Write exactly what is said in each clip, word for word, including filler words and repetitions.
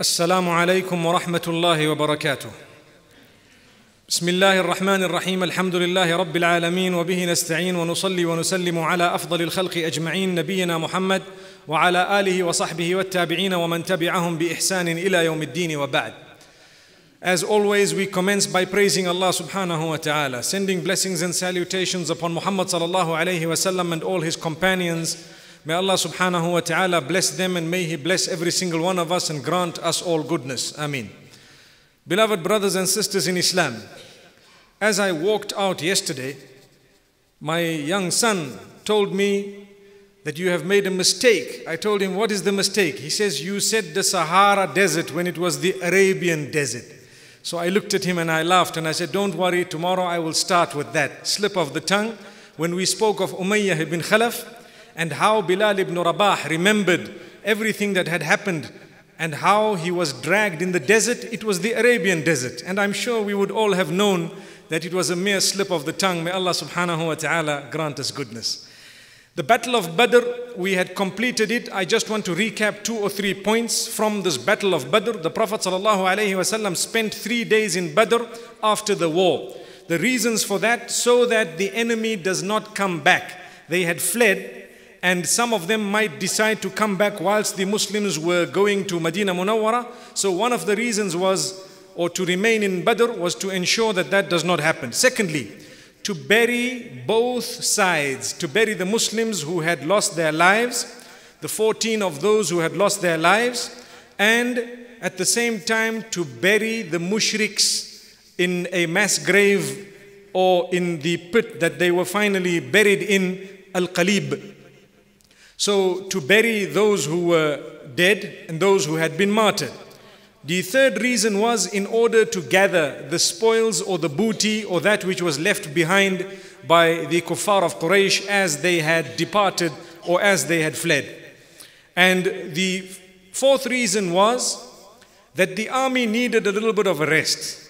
السلام عليكم ورحمة الله وبركاته بسم الله الرحمن الرحيم الحمد لله رب العالمين وبه نستعين ونصلي ونسلم على أفضل الخلق أجمعين نبينا محمد وعلى آله وصحبه والتابعين ومن تبعهم بإحسان إلى يوم الدين وبعد. As always, we commence by praising Allah subhanahu wa ta'ala, sending blessings and salutations upon Muhammad sallallahu alayhi wa sallam and all his companions. May Allah subhanahu wa ta'ala bless them, and may He bless every single one of us and grant us all goodness. Ameen. Beloved brothers and sisters in Islam, as I walked out yesterday, my young son told me that you have made a mistake. I told him, what is the mistake? He says, you said the Sahara Desert when it was the Arabian Desert. So I looked at him and I laughed and I said, don't worry, tomorrow I will start with that slip of the tongue when we spoke of Umayyah ibn Khalaf, and how Bilal ibn Rabah remembered everything that had happened and how he was dragged in the desert. It was the Arabian Desert. And I'm sure we would all have known that it was a mere slip of the tongue. May Allah subhanahu wa ta'ala grant us goodness. The Battle of Badr, we had completed it. I just want to recap two or three points from this Battle of Badr. The Prophet sallallahu alayhi wa sallam spent three days in Badr after the war. The reasons for that, so that the enemy does not come back. They had fled, and some of them might decide to come back whilst the Muslims were going to Medina Munawwara. So one of the reasons was, or to remain in Badr, was to ensure that that does not happen. Secondly, to bury both sides, to bury the Muslims who had lost their lives, the fourteen of those who had lost their lives, and at the same time to bury the mushriks in a mass grave or in the pit that they were finally buried in, Al-Qaleeb. So to bury those who were dead and those who had been martyred. The third reason was in order to gather the spoils or the booty or that which was left behind by the kuffar of Quraysh as they had departed or as they had fled. And the fourth reason was that the army needed a little bit of a rest.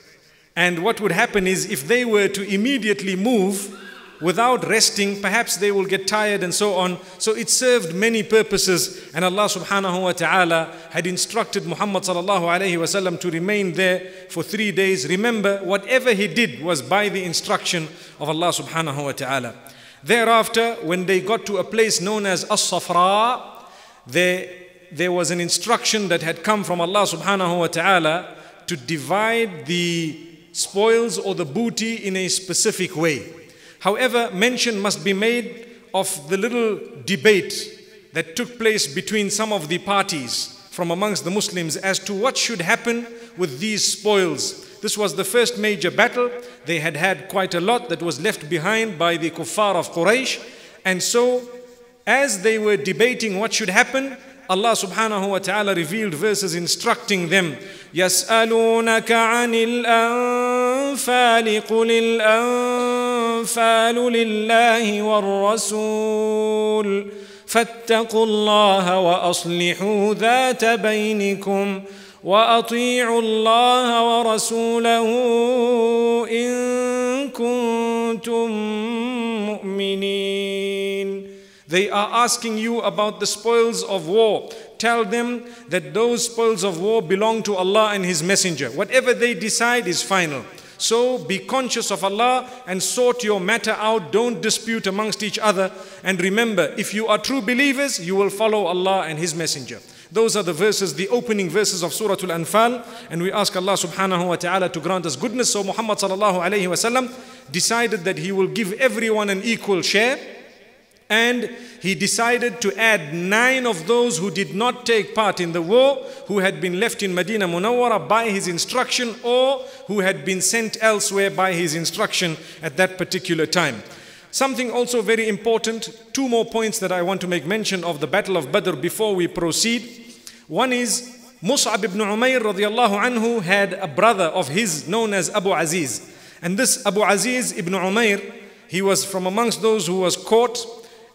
And what would happen is, if they were to immediately move without resting, perhaps they will get tired and so on. So it served many purposes, and Allah subhanahu wa ta'ala had instructed Muhammad sallallahu alayhi wa sallam to remain there for three days. Remember, whatever he did was by the instruction of Allah subhanahu wa ta'ala. Thereafter, when they got to a place known as As-Safra, there, there was an instruction that had come from Allah subhanahu wa ta'ala to divide the spoils or the booty in a specific way. However, mention must be made of the little debate that took place between some of the parties from amongst the Muslims as to what should happen with these spoils. This was the first major battle. They had had quite a lot that was left behind by the kuffar of Quraysh. And so, as they were debating what should happen, Allah subhanahu wa ta'ala revealed verses instructing them, يَسْأَلُونَكَ عَنِ الْأَنْفَالِ قُلِ الْأَنْفَالِ فَالُ لِلَّهِ وَالرَّسُولِ فَاتَّقُوا اللَّهَ وَأَصْلِحُوا ذَاتَ بَيْنِكُمْ وَأَطِيعُوا اللَّهَ وَرَسُولَهُ إِن كُنتُم مُؤْمِنِينَ. They are asking you about the spoils of war. Tell them that those spoils of war belong to Allah and His Messenger. Whatever they decide is final. So be conscious of Allah and sort your matter out. Don't dispute amongst each other. And remember, if you are true believers, you will follow Allah and His Messenger. Those are the verses, the opening verses of Surah Al Anfal. And we ask Allah subhanahu wa ta'ala to grant us goodness. So Muhammad sallallahu alayhi wa sallam decided that he will give everyone an equal share. And he decided to add nine of those who did not take part in the war, who had been left in Medina Munawwara by his instruction, or who had been sent elsewhere by his instruction at that particular time. Something also very important, two more points that I want to make mention of the Battle of Badr before we proceed. One is Mus'ab ibn Umayr radiallahu anhu had a brother of his known as Abu Aziz. And this Abu Aziz ibn Umayr, he was from amongst those who was caught.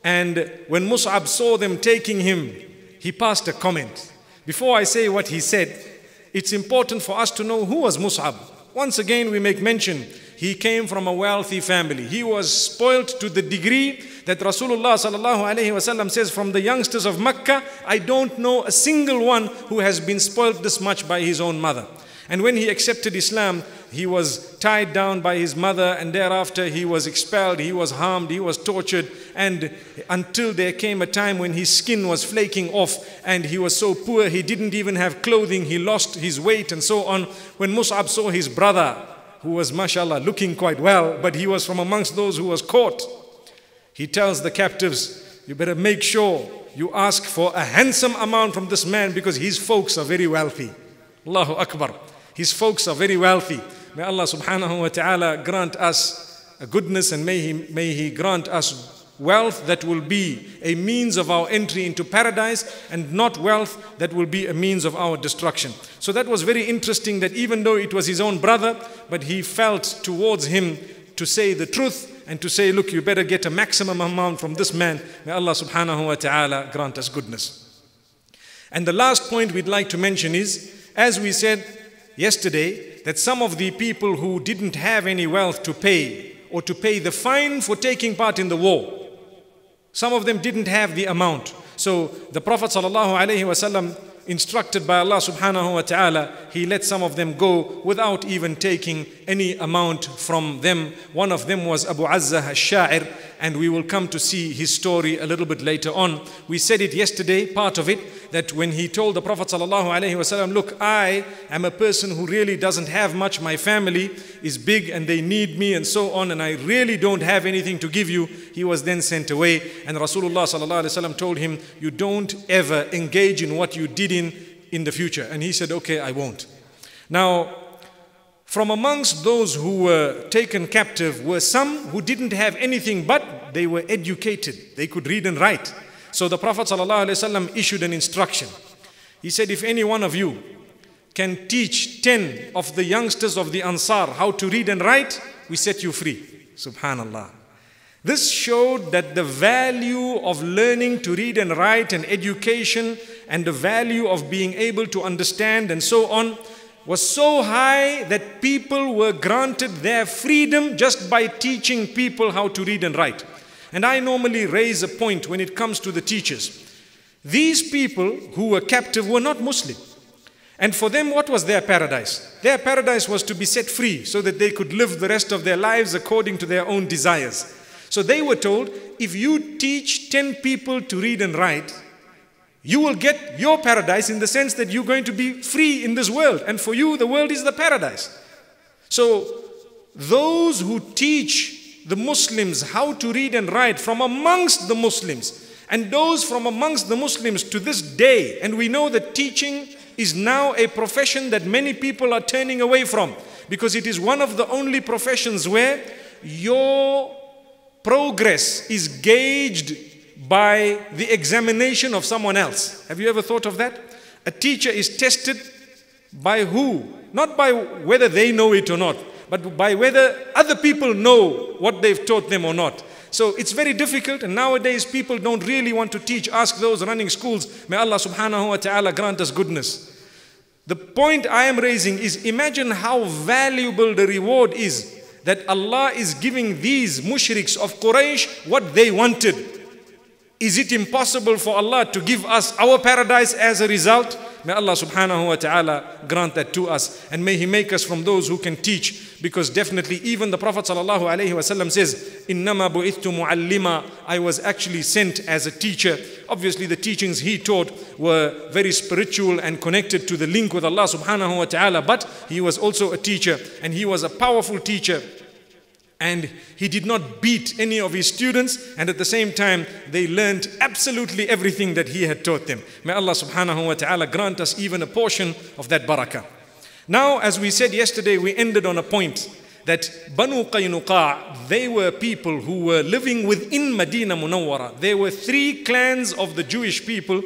And when Mus'ab saw them taking him, he passed a comment. Before I say what he said, it's important for us to know who was Mus'ab. Once again, we make mention, he came from a wealthy family. He was spoiled to the degree that Rasulullah sallallahu alaihi wasallam says, from the youngsters of Makkah, I don't know a single one who has been spoiled this much by his own mother. And when he accepted Islam, he was tied down by his mother, and thereafter he was expelled, he was harmed, he was tortured, and until there came a time when his skin was flaking off and he was so poor he didn't even have clothing, he lost his weight and so on. When Mus'ab saw his brother, who was mashallah looking quite well, but he was from amongst those who was caught, he tells the captives, you better make sure you ask for a handsome amount from this man because his folks are very wealthy. Allahu Akbar. His folks are very wealthy. May Allah subhanahu wa ta'ala grant us goodness, and may he, may he grant us wealth that will be a means of our entry into paradise, and not wealth that will be a means of our destruction. So that was very interesting, that even though it was his own brother, but he felt towards him to say the truth and to say, look, you better get a maximum amount from this man. May Allah subhanahu wa ta'ala grant us goodness. And the last point we'd like to mention is, as we said yesterday, that some of the people who didn't have any wealth to pay, or to pay the fine for taking part in the war, some of them didn't have the amount. So the Prophet sallallahu alaihi wasallam, instructed by Allah subhanahu wa ta'ala, he let some of them go without even taking any amount from them. One of them was Abu Azza al-Sha'ir, and we will come to see his story a little bit later on. We said it yesterday, part of it, that when he told the Prophet sallallahu alaihi wasallam, look, I am a person who really doesn't have much, my family is big and they need me and so on, and I really don't have anything to give you. He was then sent away, and Rasulullah sallallahu alaihi wasallam told him, you don't ever engage in what you did in, in the future. And he said, okay, I won't. Now, from amongst those who were taken captive were some who didn't have anything, but they were educated, they could read and write. So the Prophet ﷺ issued an instruction. He said, if any one of you can teach ten of the youngsters of the Ansar how to read and write, we set you free. Subhanallah. This showed that the value of learning to read and write and education, and the value of being able to understand and so on, was so high that people were granted their freedom just by teaching people how to read and write. And I normally raise a point when it comes to the teachers. These people who were captive were not Muslim. And for them, what was their paradise? Their paradise was to be set free so that they could live the rest of their lives according to their own desires. So they were told, if you teach ten people to read and write, you will get your paradise, in the sense that you're going to be free in this world. And for you, the world is the paradise. So those who teach the Muslims how to read and write from amongst the Muslims, and those from amongst the Muslims to this day, and we know that teaching is now a profession that many people are turning away from, because it is one of the only professions where your progress is gauged by the examination of someone else. Have you ever thought of that? A teacher is tested by who? Not by whether they know it or not, but by whether other people know what they've taught them or not. So it's very difficult, and nowadays people don't really want to teach. Ask those running schools. May Allah subhanahu wa ta'ala grant us goodness. The point I am raising is, imagine how valuable the reward is, that Allah is giving these mushriks of Quraysh what they wanted. Is it impossible for Allah to give us our paradise as a result? May Allah subhanahu wa ta'ala grant that to us, and may He make us from those who can teach, because definitely even the Prophet sallallahu alaihi wasallam says, innama bu'ithtu mu'allima, I was actually sent as a teacher. Obviously the teachings he taught were very spiritual and connected to the link with Allah subhanahu wa ta'ala, but he was also a teacher, and he was a powerful teacher. And he did not beat any of his students, and at the same time they learned absolutely everything that he had taught them. May Allah subhanahu wa ta'ala grant us even a portion of that barakah. Now, as we said yesterday, we ended on a point that Banu Qaynuqa, they were people who were living within Medina Munawwara. There were three clans of the Jewish people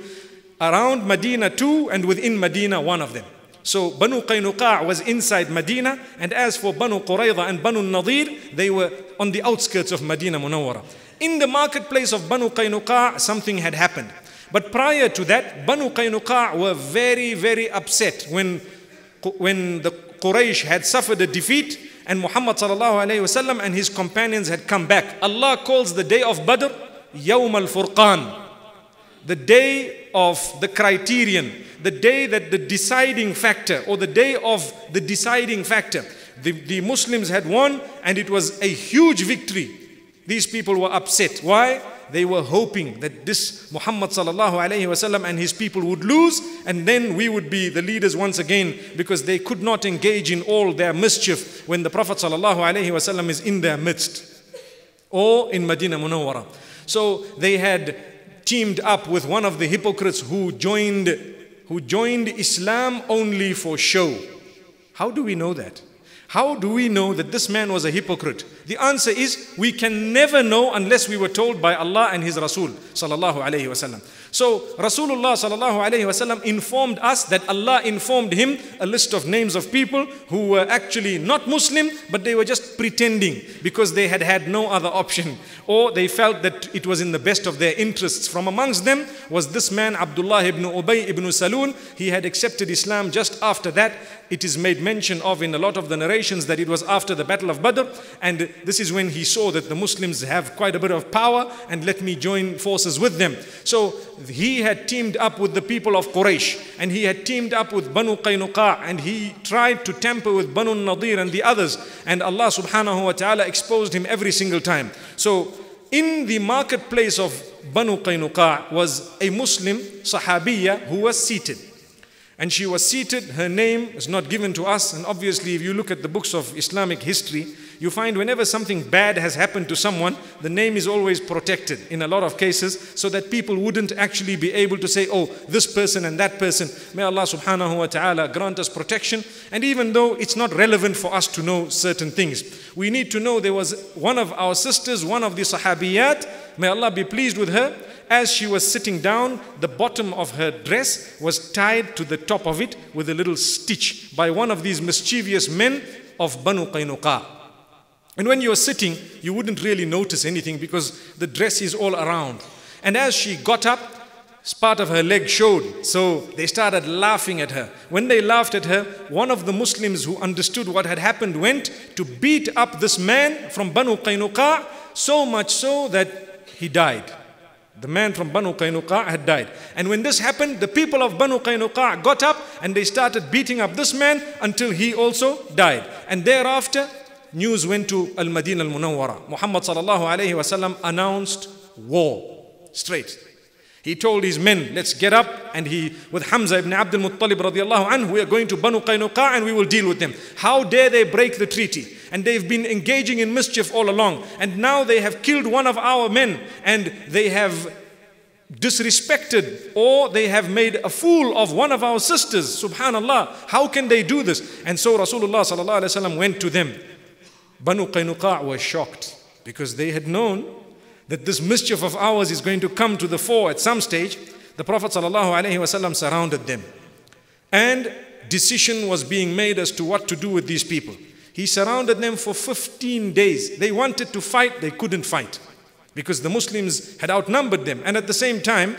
around Medina, two, and within Medina, one of them. So Banu Qaynuqa was inside Medina, and as for Banu Quraydah and Banu Nadir, they were on the outskirts of Medina Munawwara. In the marketplace of Banu Qaynuqa, something had happened. But prior to that, Banu Qaynuqa were very, very upset when, when the Quraysh had suffered a defeat, and Muhammad sallallahu alayhi wa sallam and his companions had come back. Allah calls the day of Badr Yawm al-Furqan, the day of the criterion, the day that the deciding factor, or the day of the deciding factor. The, the Muslims had won, and it was a huge victory. These people were upset. Why? They were hoping that this Muhammad sallallahu alayhi wasallam and his people would lose, and then we would be the leaders once again, because they could not engage in all their mischief when the Prophet sallallahu alayhi wasallam is in their midst, or in Medina Munawwara. So they had teamed up with one of the hypocrites who joined, who joined Islam only for show. How do we know that? How do we know that this man was a hypocrite? The answer is, we can never know unless we were told by Allah and His Rasul sallallahu alayhi wasallam. So Rasulullah sallallahu alayhi wasallam informed us that Allah informed him a list of names of people who were actually not Muslim, but they were just pretending because they had had no other option, or they felt that it was in the best of their interests. From amongst them was this man Abdullah ibn Ubayy ibn Salul. He had accepted Islam just after that. It is made mention of in a lot of the narrations that it was after the Battle of Badr, and this is when he saw that the Muslims have quite a bit of power, and let me join forces with them. So he had teamed up with the people of Quraysh, and he had teamed up with Banu Qaynuqa, and he tried to tamper with Banu Nadir and the others, and Allah subhanahu wa ta'ala exposed him every single time. So in the marketplace of Banu Qaynuqa was a Muslim Sahabiya who was seated. And she was seated, her name is not given to us, and obviously if you look at the books of Islamic history, you find whenever something bad has happened to someone, the name is always protected in a lot of cases, so that people wouldn't actually be able to say, oh, this person and that person. May Allah subhanahu wa ta'ala grant us protection. And even though it's not relevant for us to know certain things, we need to know there was one of our sisters, one of the Sahabiyat, may Allah be pleased with her. As she was sitting down, the bottom of her dress was tied to the top of it with a little stitch by one of these mischievous men of Banu Qaynuqa. And when you're sitting, you wouldn't really notice anything because the dress is all around. And as she got up, part of her leg showed, so they started laughing at her. When they laughed at her, one of the Muslims who understood what had happened went to beat up this man from Banu Qaynuqa, so much so that he died. The man from Banu Qaynuqa had died. And when this happened, the people of Banu Qaynuqa got up and they started beating up this man until he also died. And thereafter, news went to Al-Madinah Al-Munawwara. Muhammad sallallahu alayhi wasallam announced war straight. He told his men, let's get up. And he, with Hamza ibn Abdul Muttalib radiallahu anhu, we are going to Banu Qaynuqa and we will deal with them. How dare they break the treaty? And they've been engaging in mischief all along, and now they have killed one of our men, and they have disrespected, or they have made a fool of one of our sisters. Subhanallah, how can they do this? And so Rasulullah sallallahu alaihi wasallam went to them. Banu Qaynuqa was shocked because they had known that this mischief of ours is going to come to the fore at some stage. The Prophet sallallahu alaihi wasallam surrounded them, and decision was being made as to what to do with these people. He surrounded them for fifteen days. They wanted to fight, they couldn't fight because the Muslims had outnumbered them. And at the same time,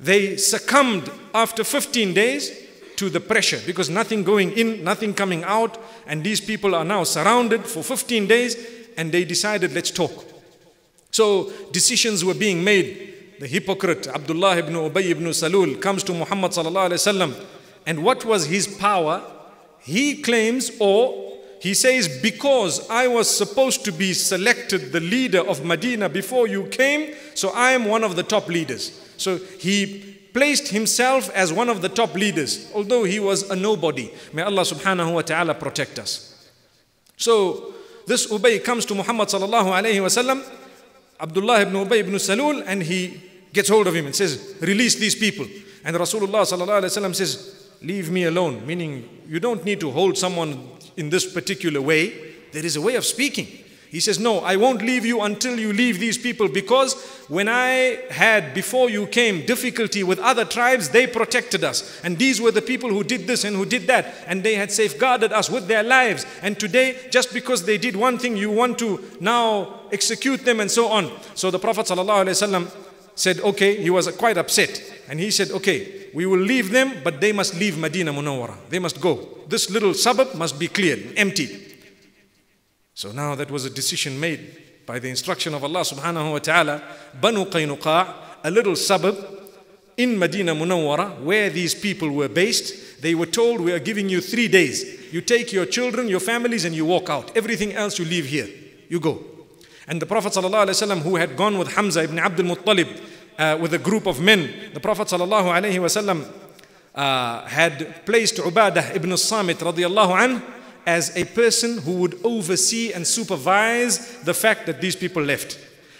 they succumbed after fifteen days to the pressure, because nothing going in, nothing coming out. And these people are now surrounded for fifteen days, and they decided, let's talk. So decisions were being made. The hypocrite Abdullah ibn Ubayy ibn Salul comes to Muhammad sallallahu alayhi wa sallam. And what was his power? He claims, or he says, because I was supposed to be selected the leader of Medina before you came, so I am one of the top leaders. So he placed himself as one of the top leaders, although he was a nobody. May Allah subhanahu wa ta'ala protect us. So this Ubay comes to Muhammad sallallahu alayhi wa sallam, Abdullah ibn Ubayy ibn Salul, and he gets hold of him and says, release these people. And Rasulullah sallallahu alayhi wa sallam says, leave me alone, meaning you don't need to hold someone in this particular way. There is a way of speaking. He says, no, I won't leave you until you leave these people, because when I had, before you came, difficulty with other tribes, they protected us. And these were the people who did this and who did that, and they had safeguarded us with their lives. And today, just because they did one thing, you want to now execute them and so on. So the Prophet ﷺ said, okay, he was quite upset. And he said, okay, we will leave them, but they must leave Medina Munawwara. They must go. This little suburb must be cleared, emptied. So now that was a decision made by the instruction of Allah subhanahu wa ta'ala, Banu Qaynuqa, a little suburb in Medina Munawwara, where these people were based, they were told, we are giving you three days. You take your children, your families, and you walk out. Everything else you leave here. You go. And the Prophet sallallahu alaihi wasallam, who had gone with Hamza ibn Abdul Muttalib, uh, with a group of men, the Prophet sallallahu alaihi wasallam uh, had placed Ubadah ibn Samit radiallahu anhu as a person who would oversee and supervise the fact that these people left.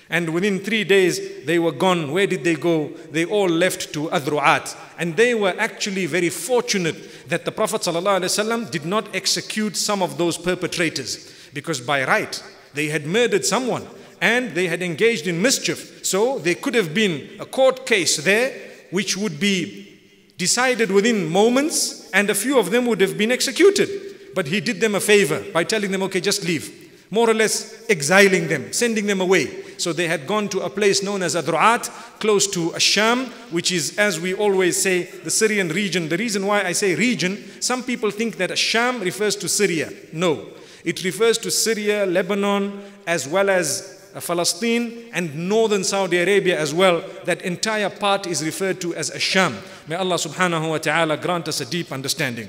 And within three days, they were gone. Where did they go? They all left to Adhri'at. And they were actually very fortunate that the Prophet ﷺ did not execute some of those perpetrators, because by right, they had murdered someone and they had engaged in mischief. So there could have been a court case there, which would be decided within moments, and a few of them would have been executed. But he did them a favor by telling them, okay, just leave. More or less exiling them, sending them away. So they had gone to a place known as Adhri'at, close to Ash-Sham, which is, as we always say, the Syrian region. The reason why I say region, some people think that Ash-Sham refers to Syria. No, it refers to Syria, Lebanon, as well as Palestine and northern Saudi Arabia as well. That entire part is referred to as Ash-Sham. May Allah subhanahu wa ta'ala grant us a deep understanding.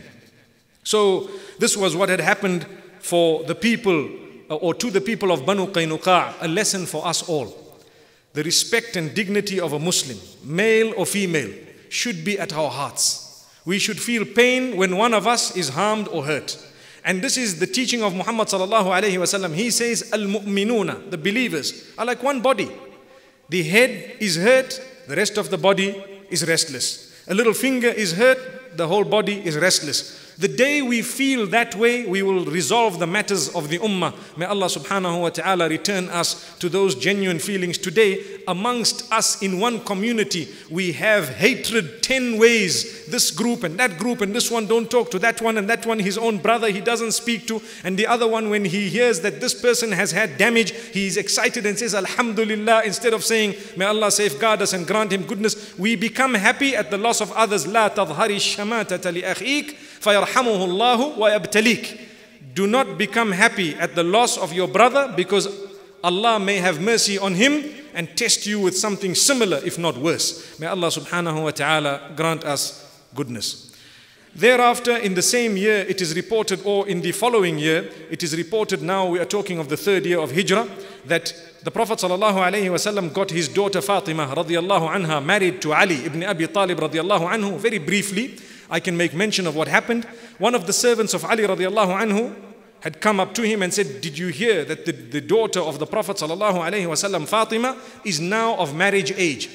So this was what had happened for the people, or to the people of Banu Qaynuqa, a lesson for us all. The respect and dignity of a Muslim, male or female, should be at our hearts. We should feel pain when one of us is harmed or hurt. And this is the teaching of Muhammad sallallahu alaihi wasallam. He says, al-mu'minuna, the believers, are like one body. The head is hurt, the rest of the body is restless. A little finger is hurt, the whole body is restless. The day we feel that way, we will resolve the matters of the ummah. May Allah subhanahu wa ta'ala return us to those genuine feelings. Today, amongst us in one community, we have hatred ten ways. This group and that group and this one don't talk to that one, and that one, his own brother, he doesn't speak to. And the other one, when he hears that this person has had damage, he is excited and says, alhamdulillah, instead of saying, may Allah safeguard us and grant him goodness. We become happy at the loss of others. La tadhari shamatata li akheek fayarhamuhullahu wa yabtalik. Do not become happy at the loss of your brother, because Allah may have mercy on him and test you with something similar, if not worse. May Allah subhanahu wa ta'ala grant us goodness. Thereafter, in the same year, it is reported, or in the following year, it is reported, now we are talking of the third year of Hijrah, that the Prophet ﷺ got his daughter Fatima radiallahu anha married to Ali ibn Abi Talib radiallahu anhu. Very briefly, I can make mention of what happened. One of the servants of Ali radiallahu anhu had come up to him and said, did you hear that the, the daughter of the Prophet ﷺ, Fatima, is now of marriage age?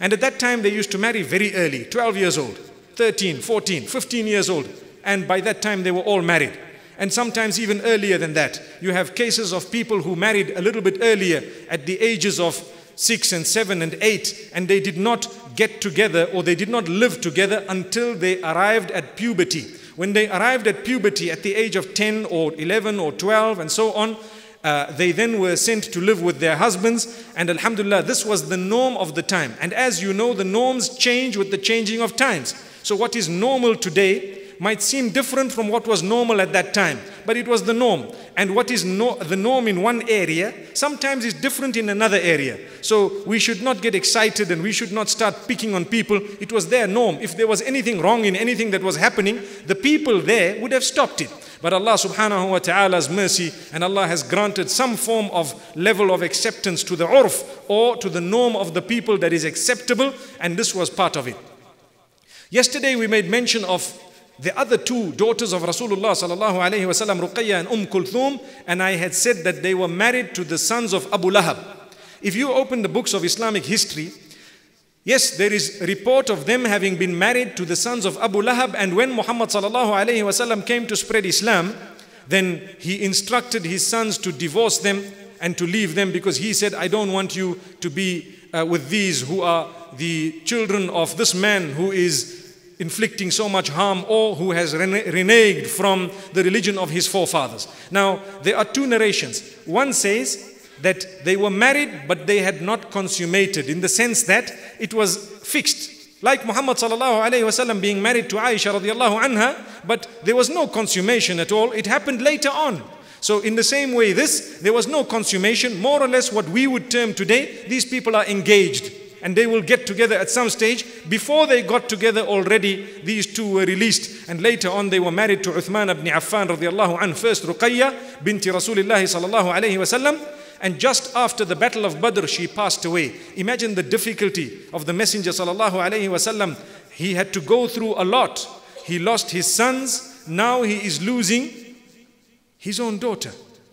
And at that time, they used to marry very early, twelve years old, thirteen, fourteen, fifteen years old, and by that time they were all married, and sometimes even earlier than that. You have cases of people who married a little bit earlier, at the ages of six and seven and eight, and they did not get together, or they did not live together until they arrived at puberty. When they arrived at puberty at the age of ten or eleven or twelve and so on, Uh, they then were sent to live with their husbands, and alhamdulillah, this was the norm of the time. And as you know, the norms change with the changing of times. So what is normal today might seem different from what was normal at that time, but it was the norm. And what is no, the norm in one area sometimes is different in another area. So we should not get excited, and we should not start picking on people. It was their norm. If there was anything wrong in anything that was happening, the people there would have stopped it. But Allah subhanahu wa ta'ala's mercy, and Allah has granted some form of level of acceptance to the urf, or to the norm of the people, that is acceptable, and this was part of it. Yesterday we made mention of the other two daughters of Rasulullah sallallahu alaihi wasallam, Ruqayya and Um Kulthum, and I had said that they were married to the sons of Abu Lahab. If you open the books of Islamic history, yes, there is a report of them having been married to the sons of Abu Lahab. And when Muhammad sallallahu alaihi wasallam came to spread Islam, then he instructed his sons to divorce them and to leave them, because he said, I don't want you to be uh, with these who are the children of this man who is inflicting so much harm, or who has rene reneged from the religion of his forefathers. Now, there are two narrations. One says that they were married, but they had not consummated, in the sense that it was fixed. Like Muhammad sallallahu alayhi wasallam being married to Aisha radiallahu anha, but there was no consummation at all. It happened later on. So in the same way, this, there was no consummation, more or less what we would term today, these people are engaged and they will get together at some stage. Before they got together already, these two were released, and later on they were married to Uthman ibn Affan radiyallahu anhu, first Ruqayya binti Rasulullah sallallahu alayhi wasallam. And just after the Battle of Badr, she passed away. Imagine the difficulty of the Messenger sallallahu alayhi wasallam. He had to go through a lot. He lost his sons. Now he is losing his own daughter.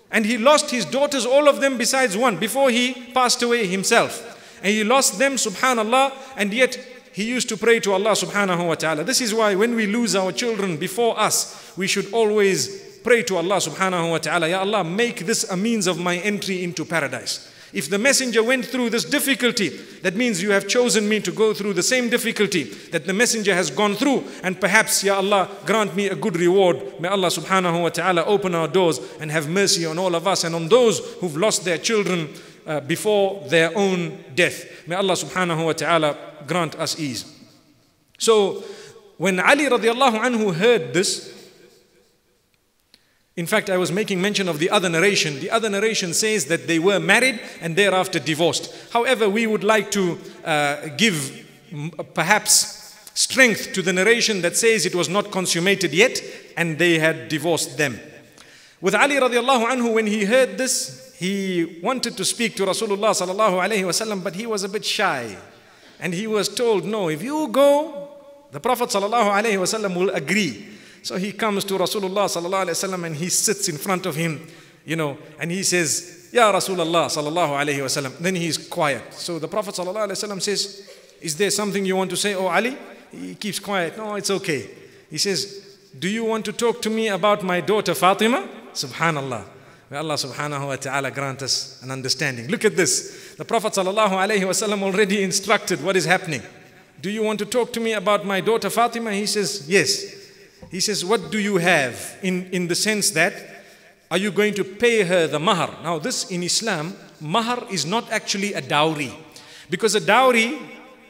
And he lost his daughters, all of them besides one, before he passed away himself. And he lost them, subhanallah, and yet he used to pray to Allah subhanahu wa ta'ala. This is why when we lose our children before us, we should always pray to Allah subhanahu wa ta'ala, Ya Allah, make this a means of my entry into paradise. If the messenger went through this difficulty, that means you have chosen me to go through the same difficulty that the messenger has gone through, and perhaps, Ya Allah, grant me a good reward. May Allah subhanahu wa ta'ala open our doors and have mercy on all of us and on those who've lost their children uh, before their own death. May Allah subhanahu wa ta'ala grant us ease. So when Ali radiallahu anhu heard this, in fact, I was making mention of the other narration. The other narration says that they were married and thereafter divorced. However, we would like to uh, give perhaps strength to the narration that says it was not consummated yet and they had divorced them. With Ali radiallahu anhu, when he heard this, he wanted to speak to Rasulullah sallallahu alayhi wasallam, but he was a bit shy. And he was told, no, if you go, the Prophet sallallahu alayhi wasallam will agree. So he comes to Rasulullah sallallahu alayhi wa sallam and he sits in front of him, you know, and he says, Ya Rasulullah sallallahu alayhi wa sallam. Then he is quiet. So the Prophet sallallahu alayhi wa sallam says, is there something you want to say, oh Ali? He keeps quiet. No, it's okay. He says, do you want to talk to me about my daughter Fatima? Subhanallah. May Allah subhanahu wa ta'ala grant us an understanding. Look at this. The Prophet sallallahu alayhi wa sallam already instructed what is happening. Do you want to talk to me about my daughter Fatima? He says, yes. He says, what do you have? In, in the sense that, are you going to pay her the mahar? Now this in Islam, mahar is not actually a dowry. Because a dowry,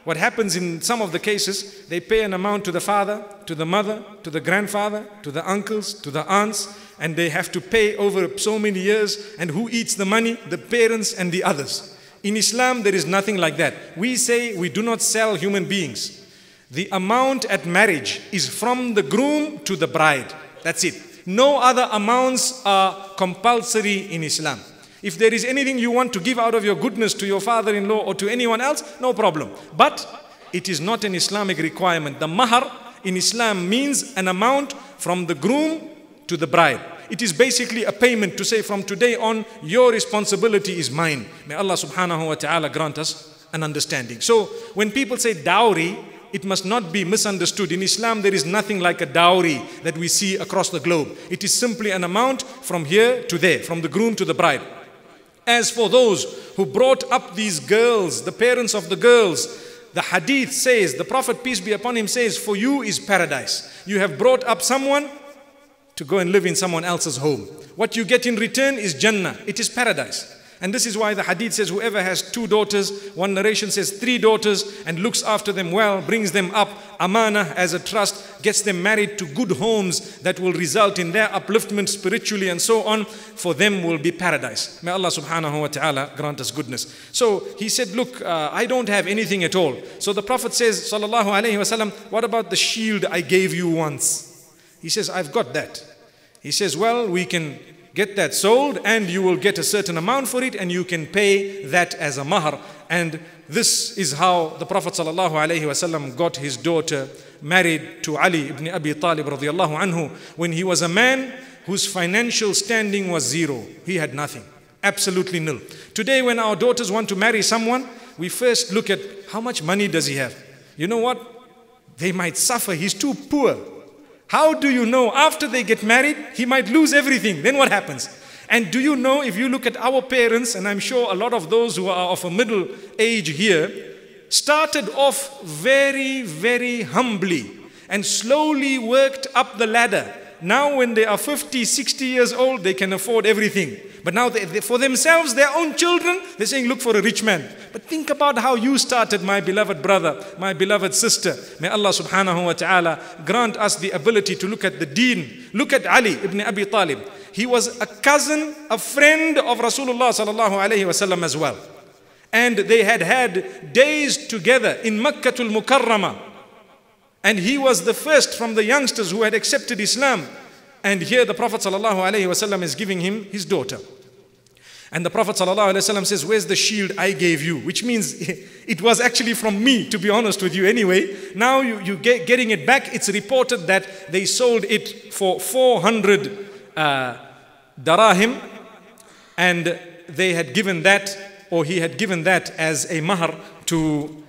what happens in some of the cases, they pay an amount to the father, to the mother, to the grandfather, to the uncles, to the aunts, and they have to pay over so many years. And who eats the money? The parents and the others. In Islam, there is nothing like that. We say we do not sell human beings. The amount at marriage is from the groom to the bride. That's it. No other amounts are compulsory in Islam. If there is anything you want to give out of your goodness to your father-in-law or to anyone else, no problem. But it is not an Islamic requirement. The mahar in Islam means an amount from the groom to the bride. It is basically a payment to say, from today on, your responsibility is mine. May Allah subhanahu wa ta'ala grant us an understanding. So when people say dowry, it must not be misunderstood. In Islam, there is nothing like a dowry that we see across the globe. It is simply an amount from here to there, from the groom to the bride. As for those who brought up these girls, the parents of the girls, the hadith says, the Prophet, peace be upon him, says, for you is paradise. You have brought up someone to go and live in someone else's home. What you get in return is Jannah. It is paradise. And this is why the hadith says, whoever has two daughters, one narration says three daughters, and looks after them well, brings them up, amana as a trust, gets them married to good homes that will result in their upliftment spiritually and so on, for them will be paradise. May Allah subhanahu wa ta'ala grant us goodness. So he said, look, uh, I don't have anything at all. So the Prophet says, sallallahu alayhi wasallam, what about the shield I gave you once? He says, I've got that. He says, well, we can get that sold and you will get a certain amount for it and you can pay that as a mahar. And this is how the Prophet sallallahu alayhi wasallam got his daughter married to Ali ibn Abi Talib radiyallahu anhu when he was a man whose financial standing was zero. He had nothing, absolutely nil. Today when our daughters want to marry someone, we first look at how much money does he have. You know what? They might suffer, he's too poor. How do you know? After they get married, he might lose everything. Then what happens? And do you know, if you look at our parents, and I'm sure a lot of those who are of a middle age here, started off very, very humbly and slowly worked up the ladder. Now when they are fifty, sixty years old, they can afford everything. But now they, they, for themselves, their own children, they're saying, look for a rich man. But think about how you started, my beloved brother, my beloved sister. May Allah subhanahu wa ta'ala grant us the ability to look at the deen. Look at Ali ibn Abi Talib. he was a cousin, a friend of Rasulullah sallallahu alayhi wasallam as well. And they had had days together in Makkatul Mukarramah. And he was the first from the youngsters who had accepted Islam. And here the Prophet sallallahu alayhi wasallam is giving him his daughter. And the Prophet sallallahu alayhi wasallam says, where's the shield I gave you? Which means it was actually from me, to be honest with you anyway. Now you, you get getting it back. It's reported that they sold it for four hundred uh, darahim. And they had given that, or he had given that as a mahr to,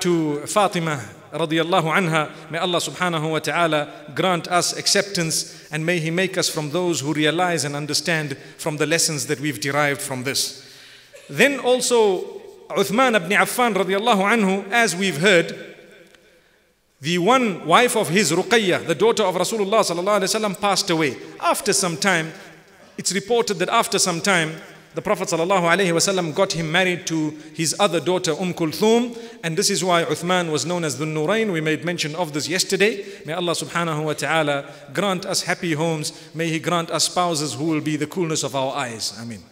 to Fatima radiyallahu anha. May Allah subhanahu wa ta'ala grant us acceptance, and may He make us from those who realize and understand from the lessons that we've derived from this. Then also Uthman ibn Affan radiyallahu anhu, as we've heard, the one wife of his, Ruqayya, the daughter of Rasulullah sallallahu alayhi wasallam, passed away. After some time, it's reported that after some time, the Prophet ﷺ got him married to his other daughter, Um Kulthum, and this is why Uthman was known as the Nurayn. We made mention of this yesterday. May Allah subhanahu wa ta'ala grant us happy homes. May He grant us spouses who will be the coolness of our eyes. Ameen.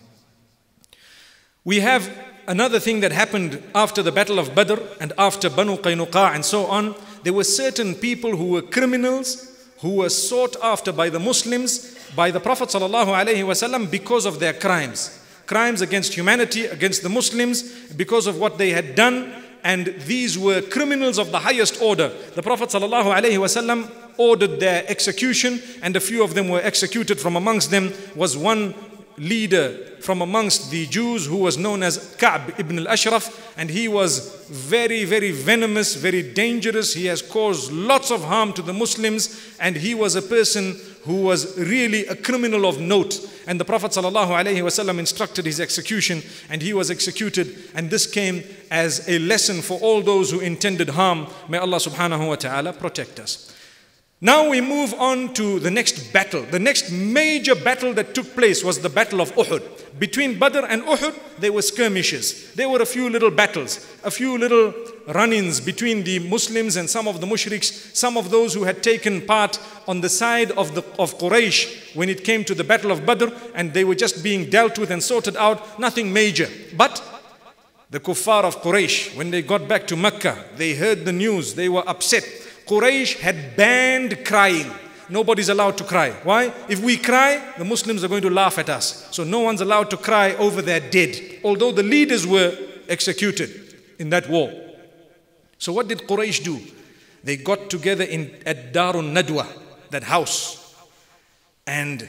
We have another thing that happened after the Battle of Badr and after Banu Qaynuqa and so on. There were certain people who were criminals, who were sought after by the Muslims, by the Prophet ﷺ, because of their crimes. Crimes against humanity, against the Muslims, because of what they had done. And these were criminals of the highest order. The Prophet ﷺ ordered their execution, and a few of them were executed. From amongst them was one leader from amongst the Jews who was known as Ka'b ibn al-Ashraf, and he was very, very venomous, very dangerous. He has caused lots of harm to the Muslims, and he was a person who was really a criminal of note. And the Prophet ﷺ instructed his execution, and he was executed. And this came as a lesson for all those who intended harm. May Allah subhanahu wa ta'ala protect us. Now we move on to the next battle. The next major battle that took place was the Battle of Uhud. Between Badr and Uhud, there were skirmishes. There were a few little battles, a few little run-ins between the Muslims and some of the mushriks, some of those who had taken part on the side of, the, of Quraysh when it came to the Battle of Badr, and they were just being dealt with and sorted out, nothing major. But the kuffar of Quraysh, when they got back to Mecca, they heard the news, they were upset. Quraysh had banned crying. Nobody's allowed to cry. Why? If we cry, the Muslims are going to laugh at us. So no one's allowed to cry over their dead, although the leaders were executed in that war. So what did Quraysh do? They got together in, at Darun Nadwa, that house. And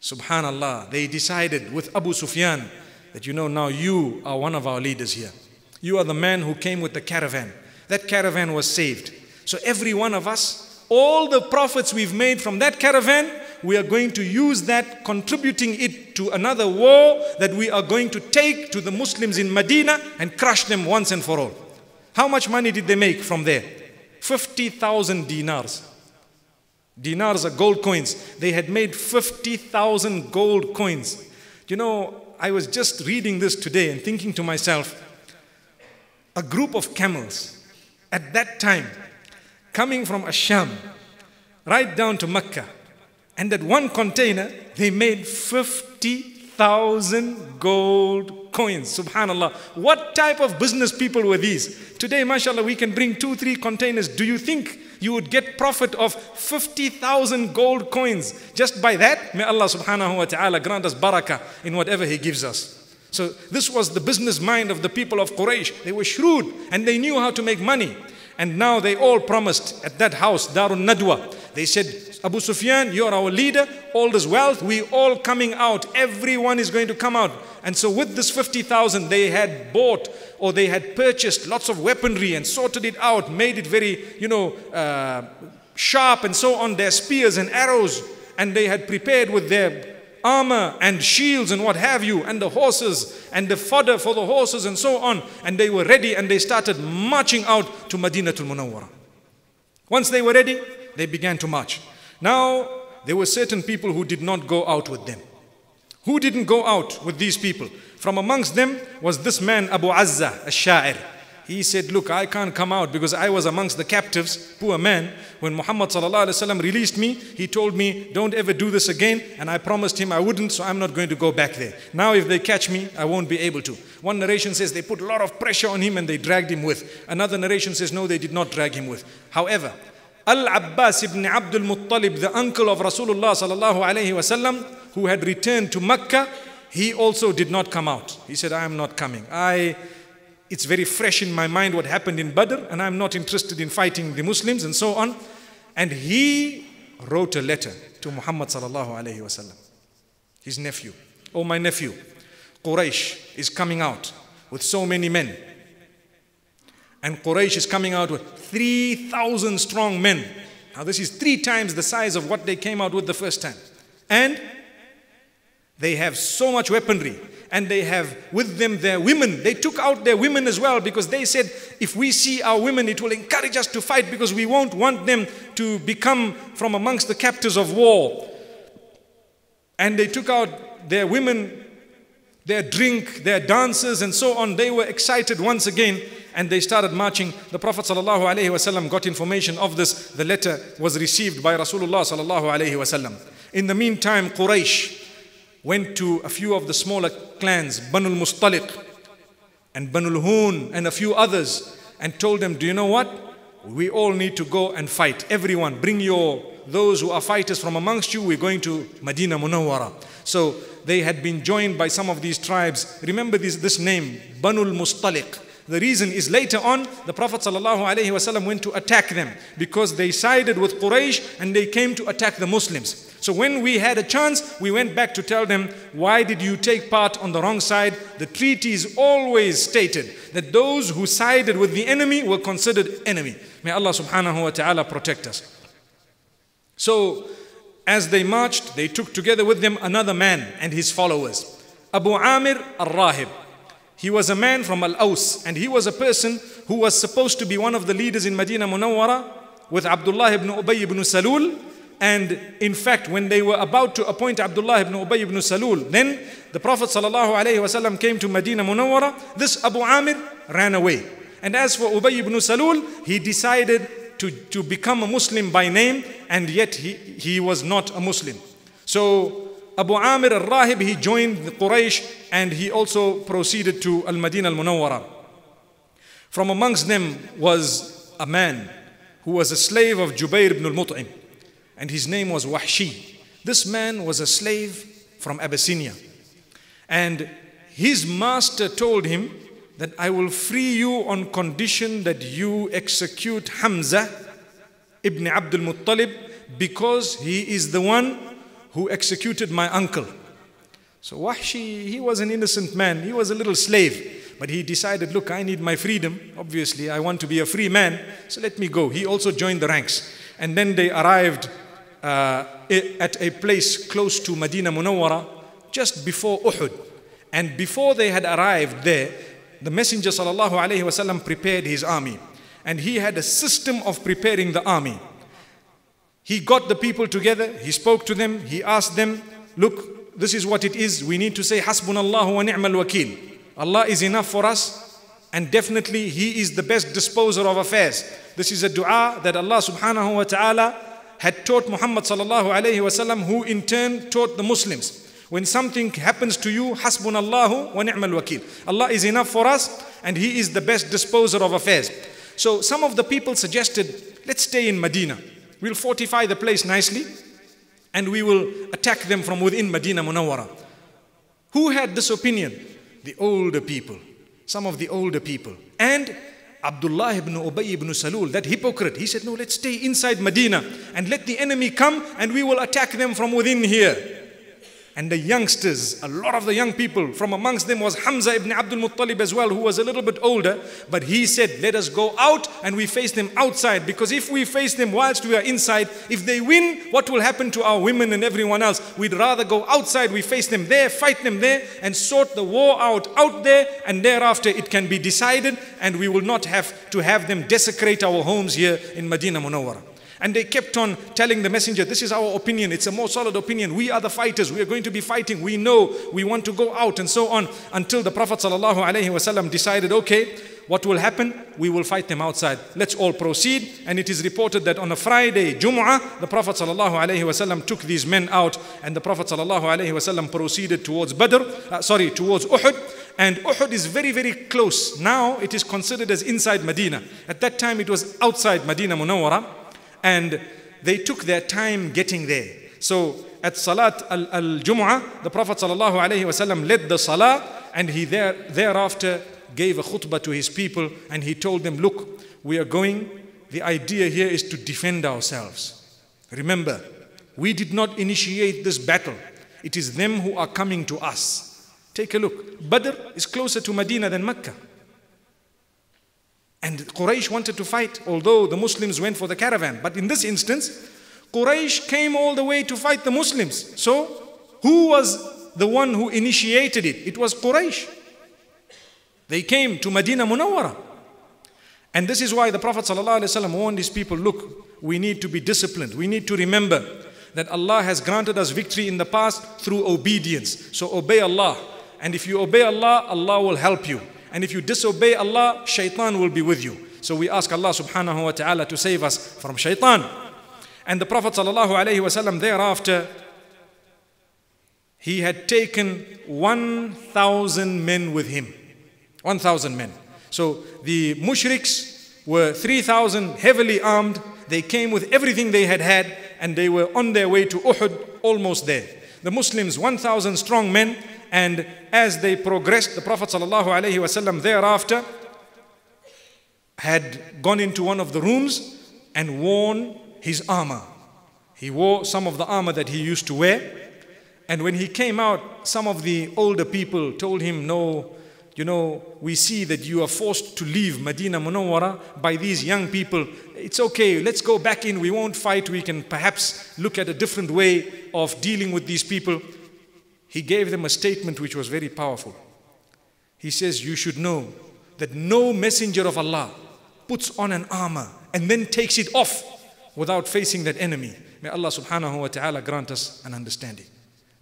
subhanallah, they decided with Abu Sufyan that, you know, now you are one of our leaders here. You are the man who came with the caravan. That caravan was saved. So every one of us, all the profits we've made from that caravan, we are going to use that, contributing it to another war that we are going to take to the Muslims in Medina and crush them once and for all. How much money did they make from there? fifty thousand dinars. Dinars are gold coins. They had made fifty thousand gold coins. You know, I was just reading this today and thinking to myself, a group of camels at that time, coming from Ash-Sham right down to Mecca, and that one container they made fifty thousand gold coins. Subhanallah, what type of business people were these? Today, mashallah, we can bring two, three containers. Do you think you would get profit of fifty thousand gold coins just by that? May Allah subhanahu wa ta'ala grant us barakah in whatever He gives us. So this was the business mind of the people of Quraysh. They were shrewd and they knew how to make money. And now they all promised at that house, Darun Nadwa. They said, Abu Sufyan, you're our leader, all this wealth, we all coming out, everyone is going to come out. And so with this fifty thousand, they had bought, or they had purchased lots of weaponry and sorted it out, made it very, you know, uh, sharp and so on, their spears and arrows. And they had prepared with their armor and shields and what have you, and the horses and the fodder for the horses and so on, and they were ready, and they started marching out to Medina Munawwara. Once they were ready, they began to march. Now there were certain people who did not go out with them. Who didn't go out with these people? From amongst them was this man Abu Azza al-Sha'ir. he said, look, I can't come out because I was amongst the captives, poor man. When Muhammad ﷺ released me, he told me, don't ever do this again. And I promised him I wouldn't, so I'm not going to go back there. Now if they catch me, I won't be able to. One narration says they put a lot of pressure on him and they dragged him with. Another narration says, no, they did not drag him with. However, Al-Abbas ibn Abdul Muttalib, the uncle of Rasulullah ﷺ, who had returned to Mecca, he also did not come out. He said, I am not coming. I, it's very fresh in my mind what happened in Badr, and I'm not interested in fighting the Muslims and so on. And he wrote a letter to Muhammad sallallahu alayhi wa sallam, his nephew. Oh, my nephew, Quraysh is coming out with so many men. And Quraysh is coming out with three thousand strong men. Now this is three times the size of what they came out with the first time. And they have so much weaponry, and they have with them their women. They took out their women as well, because they said, if we see our women, it will encourage us to fight, because we won't want them to become from amongst the captives of war. And they took out their women, their drink, their dances and so on. They were excited once again and they started marching. The Prophet ﷺ got information of this. The letter was received by Rasulullah ﷺ. In the meantime, Quraysh went to a few of the smaller clans, Banu Mustaliq and Banu Hun and a few others, and told them, do you know what? We all need to go and fight. Everyone, bring your, those who are fighters from amongst you, we're going to Medina Munawwara. So they had been joined by some of these tribes. Remember this, this name, Banu Mustaliq. The reason is later on, the Prophet ﷺ went to attack them because they sided with Quraysh and they came to attack the Muslims. So when we had a chance, we went back to tell them, why did you take part on the wrong side? The treaties always stated that those who sided with the enemy were considered enemy. May Allah subhanahu wa ta'ala protect us. So as they marched, they took together with them another man and his followers, Abu Amir al-Rahib. He was a man from Al-Aus, and he was a person who was supposed to be one of the leaders in Medina Munawwara with Abdullah ibn Ubayy ibn Salul. And in fact, when they were about to appoint Abdullah ibn Ubayy ibn Salul, then the Prophet ﷺ came to Medina Munawwara. This Abu Amir ran away. And as for Ubayy ibn Salul, he decided to, to become a Muslim by name, and yet he, he was not a Muslim. So Abu Amir al-Rahib, he joined the Quraysh, and he also proceeded to Al-Madinah al-Munawwara. From amongst them was a man who was a slave of Jubair ibn al-Mut'im, and his name was Wahshi. This man was a slave from Abyssinia. And his master told him that I will free you on condition that you execute Hamza ibn Abdul Muttalib, because he is the one who executed my uncle. So Wahshi, he was an innocent man. He was a little slave. But he decided, look, I need my freedom. Obviously, I want to be a free man. So let me go. He also joined the ranks. And then they arrived Uh, at a place close to Medina Munawwara, just before Uhud. And before they had arrived there, the Messenger ﷺ prepared his army. And he had a system of preparing the army. He got the people together, he spoke to them, he asked them, look, this is what it is, we need to say, Hasbunallahu wa ni'mal wakil. Allah is enough for us, and definitely He is the best disposer of affairs. This is a dua that Allah subhanahu wa ta'ala had taught Muhammad sallallahu alayhi wa sallam, who in turn taught the Muslims. When something happens to you, Hasbunallahu wa ni'mal wakil. Allah is enough for us, and He is the best disposer of affairs. So some of the people suggested, let's stay in Medina. We'll fortify the place nicely, and we will attack them from within Medina Munawwara. Who had this opinion? The older people, some of the older people. And Abdullah ibn Ubayy ibn Salul, that hypocrite, he said, no, let's stay inside Medina and let the enemy come and we will attack them from within here. And the youngsters, a lot of the young people, from amongst them was Hamza ibn Abdul Muttalib as well, who was a little bit older. But he said, let us go out and we face them outside, because if we face them whilst we are inside, if they win, what will happen to our women and everyone else? We'd rather go outside, we face them there, fight them there, and sort the war out out there, and thereafter it can be decided, and we will not have to have them desecrate our homes here in Medina Munawwara. And they kept on telling the messenger, this is our opinion, it's a more solid opinion, we are the fighters, we are going to be fighting, we know, we want to go out and so on, until the Prophet ﷺ decided, okay, what will happen? We will fight them outside. Let's all proceed. And it is reported that on a Friday, Jum'ah, the Prophet ﷺ took these men out, and the Prophet ﷺ proceeded towards Badr, uh, sorry, towards Uhud. And Uhud is very, very close. Now it is considered as inside Medina. At that time, it was outside Medina Munawwara. And they took their time getting there. So at Salat al-Jum'ah, the Prophet ﷺ led the Salah, and he there, thereafter gave a khutbah to his people, and he told them, look, we are going, the idea here is to defend ourselves. Remember, we did not initiate this battle. It is them who are coming to us. Take a look. Badr is closer to Medina than Mecca. And Quraysh wanted to fight, although the Muslims went for the caravan. But in this instance, Quraysh came all the way to fight the Muslims. So, who was the one who initiated it? It was Quraysh. They came to Medina Munawwara. And this is why the Prophet ﷺ warned his people, look, we need to be disciplined. We need to remember that Allah has granted us victory in the past through obedience. So obey Allah. And if you obey Allah, Allah will help you. And if you disobey Allah, shaitan will be with you. So we ask Allah subhanahu wa ta'ala to save us from shaitan. And the Prophet ﷺ thereafter, he had taken one thousand men with him. one thousand men. So the mushriks were three thousand heavily armed. They came with everything they had had, and they were on their way to Uhud, almost there. The Muslims, one thousand strong men, and as they progressed, the Prophet ﷺ thereafter had gone into one of the rooms and worn his armor. He wore some of the armor that he used to wear, and when he came out, some of the older people told him, no, you know, we see that you are forced to leave Medina Munawwara by these young people. It's okay, let's go back in. We won't fight. We can perhaps look at a different way of dealing with these people. He gave them a statement which was very powerful. He says, you should know that no messenger of Allah puts on an armor and then takes it off without facing that enemy. May Allah subhanahu wa ta'ala grant us an understanding.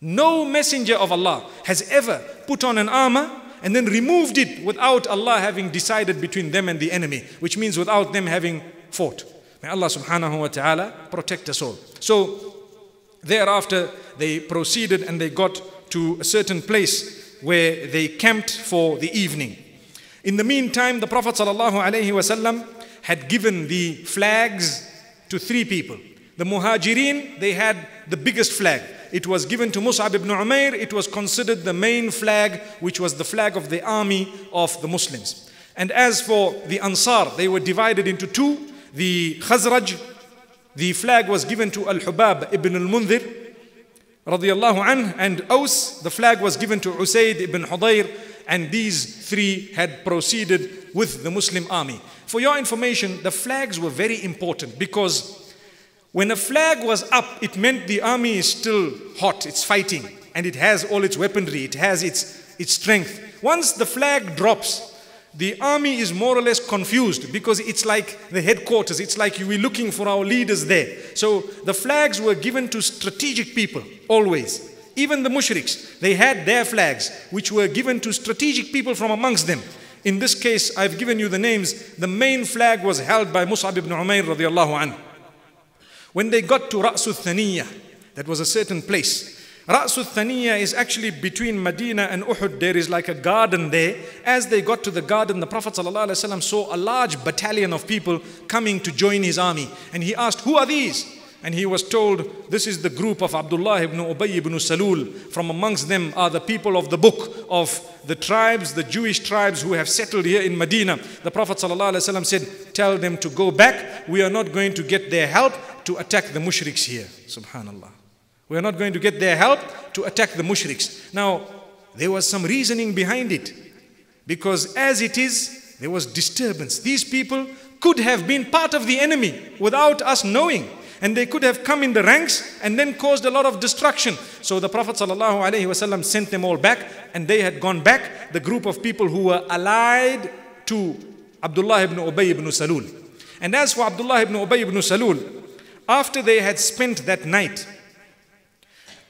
No messenger of Allah has ever put on an armor and then removed it without Allah having decided between them and the enemy, which means without them having fought. May Allah subhanahu wa ta'ala protect us all. So thereafter they proceeded and they got to a certain place where they camped for the evening. In the meantime, the Prophet ﷺ had given the flags to three people. The Muhajirin, they had the biggest flag. It was given to Mus'ab ibn Umayr. It was considered the main flag, which was the flag of the army of the Muslims. And as for the Ansar, they were divided into two. The Khazraj, the flag was given to Al-Hubab ibn al-Mundhir, radiyallahu anhu, and Aus, the flag was given to Usayd ibn Hudayr, and these three had proceeded with the Muslim army. For your information, the flags were very important because when a flag was up, it meant the army is still hot, it's fighting, and it has all its weaponry, it has its, its strength. Once the flag drops, the army is more or less confused because it's like the headquarters, it's like we're looking for our leaders there. So the flags were given to strategic people, always. Even the mushriks, they had their flags, which were given to strategic people from amongst them. In this case, I've given you the names. The main flag was held by Mus'ab ibn Umayr radiallahu anhu. When they got to Ra's al-Thaniya, that was a certain place. Ra's al-Thaniya is actually between Medina and Uhud. There is like a garden there. As they got to the garden, the Prophet ﷺ saw a large battalion of people coming to join his army. And he asked, who are these? And he was told, this is the group of Abdullah ibn Ubayy ibn Salul. From amongst them are the people of the book of the tribes, the Jewish tribes who have settled here in Medina. The Prophet ﷺ said, tell them to go back. We are not going to get their help to attack the mushriks here. Subhanallah. We are not going to get their help to attack the mushriks. Now, there was some reasoning behind it. Because as it is, there was disturbance. These people could have been part of the enemy without us knowing. And they could have come in the ranks and then caused a lot of destruction. So the Prophet ﷺ sent them all back, and they had gone back, the group of people who were allied to Abdullah ibn Ubayy ibn Salul. And as for Abdullah ibn Ubayy ibn Salul, after they had spent that night,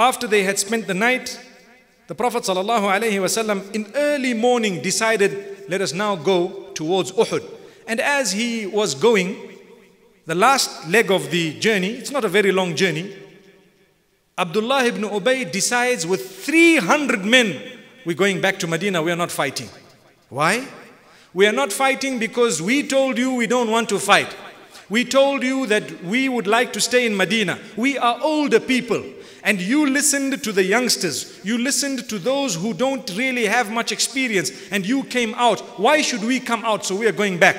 after they had spent the night, the Prophet ﷺ in early morning decided, let us now go towards Uhud. And as he was going, the last leg of the journey, it's not a very long journey, Abdullah ibn Ubayy decides with three hundred men, we're going back to Medina, we are not fighting. Why? We are not fighting because we told you we don't want to fight. We told you that we would like to stay in Medina. We are older people. And you listened to the youngsters. You listened to those who don't really have much experience. And you came out. Why should we come out? So we are going back.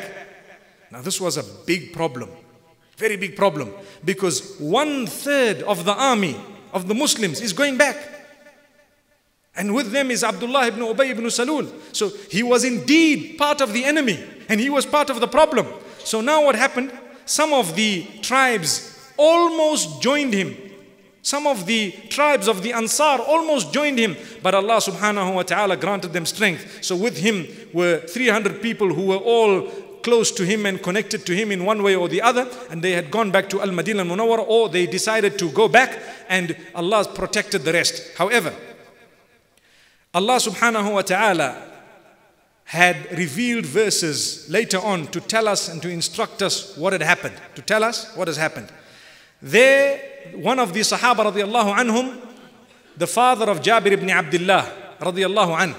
Now this was a big problem. Very big problem. Because one third of the army of the Muslims is going back. And with them is Abdullah ibn Ubayy ibn Salul. So he was indeed part of the enemy. And he was part of the problem. So now what happened? Some of the tribes almost joined him. Some of the tribes of the Ansar almost joined him. But Allah subhanahu wa ta'ala granted them strength. So with him were three hundred people who were all close to him and connected to him in one way or the other. And they had gone back to Al-Medina Munawwara, or they decided to go back, and Allah protected the rest. However, Allah subhanahu wa ta'ala had revealed verses later on to tell us and to instruct us what had happened. To tell us what has happened. There, one of the Sahaba radiallahu anhum, the father of Jabir ibn Abdullah radiallahu anhu,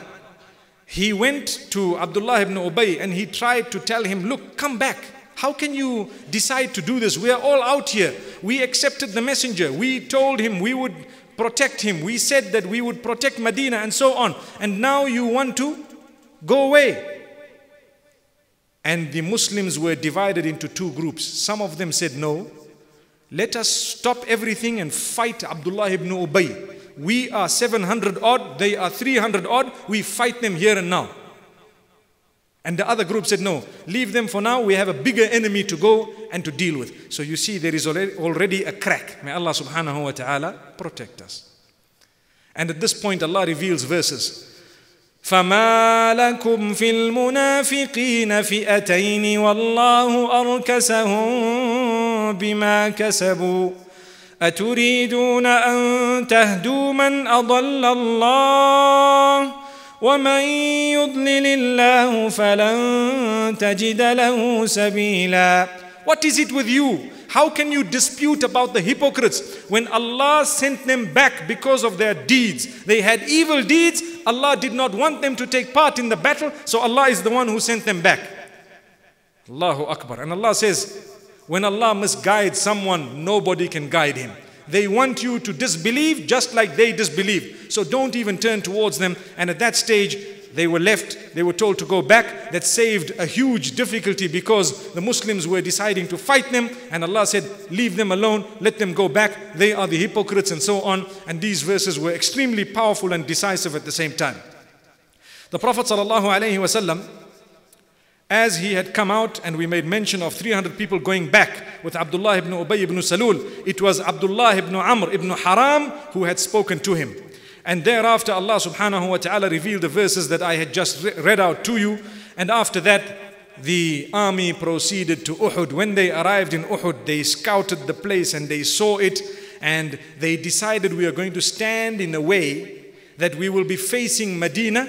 he went to Abdullah ibn Ubayy and he tried to tell him, look, come back. How can you decide to do this? We are all out here. We accepted the messenger. We told him we would protect him. We said that we would protect Medina and so on. And now you want to go away. And the Muslims were divided into two groups. Some of them said, no, let us stop everything and fight Abdullah ibn Ubayy. We are seven hundred odd, they are three hundred odd, we fight them here and now. And the other group said, no, leave them for now, we have a bigger enemy to go and to deal with. So you see, there is already a crack. May Allah subhanahu wa ta'ala protect us. And at this point Allah reveals verses. فَمَا لَكُمْ فِي الْمُنَافِقِينَ فِئَتَيْنِ وَاللَّهُ أَرْكَسَهُمْ بما كسبوا أتريدون أن تهدوا من أضل الله ومن يضلل الله فلن تجد له سبيلا. What is it with you? How can you dispute about the hypocrites? When Allah sent them back because of their deeds, they had evil deeds. Allah did not want them to take part in the battle, so Allah is the one who sent them back. Allahu Akbar. And Allah says, when Allah misguides someone, nobody can guide him. They want you to disbelieve just like they disbelieved. So don't even turn towards them. And at that stage, they were left. They were told to go back. That saved a huge difficulty because the Muslims were deciding to fight them. And Allah said, leave them alone. Let them go back. They are the hypocrites and so on. And these verses were extremely powerful and decisive at the same time. The Prophet ﷺ, as he had come out, and we made mention of three hundred people going back with Abdullah ibn Ubayy ibn Salul, it was Abdullah ibn Amr ibn Haram who had spoken to him. And thereafter Allah subhanahu wa ta'ala revealed the verses that I had just read out to you. And after that, the army proceeded to Uhud. When they arrived in Uhud, they scouted the place and they saw it. And they decided, we are going to stand in a way that we will be facing Medina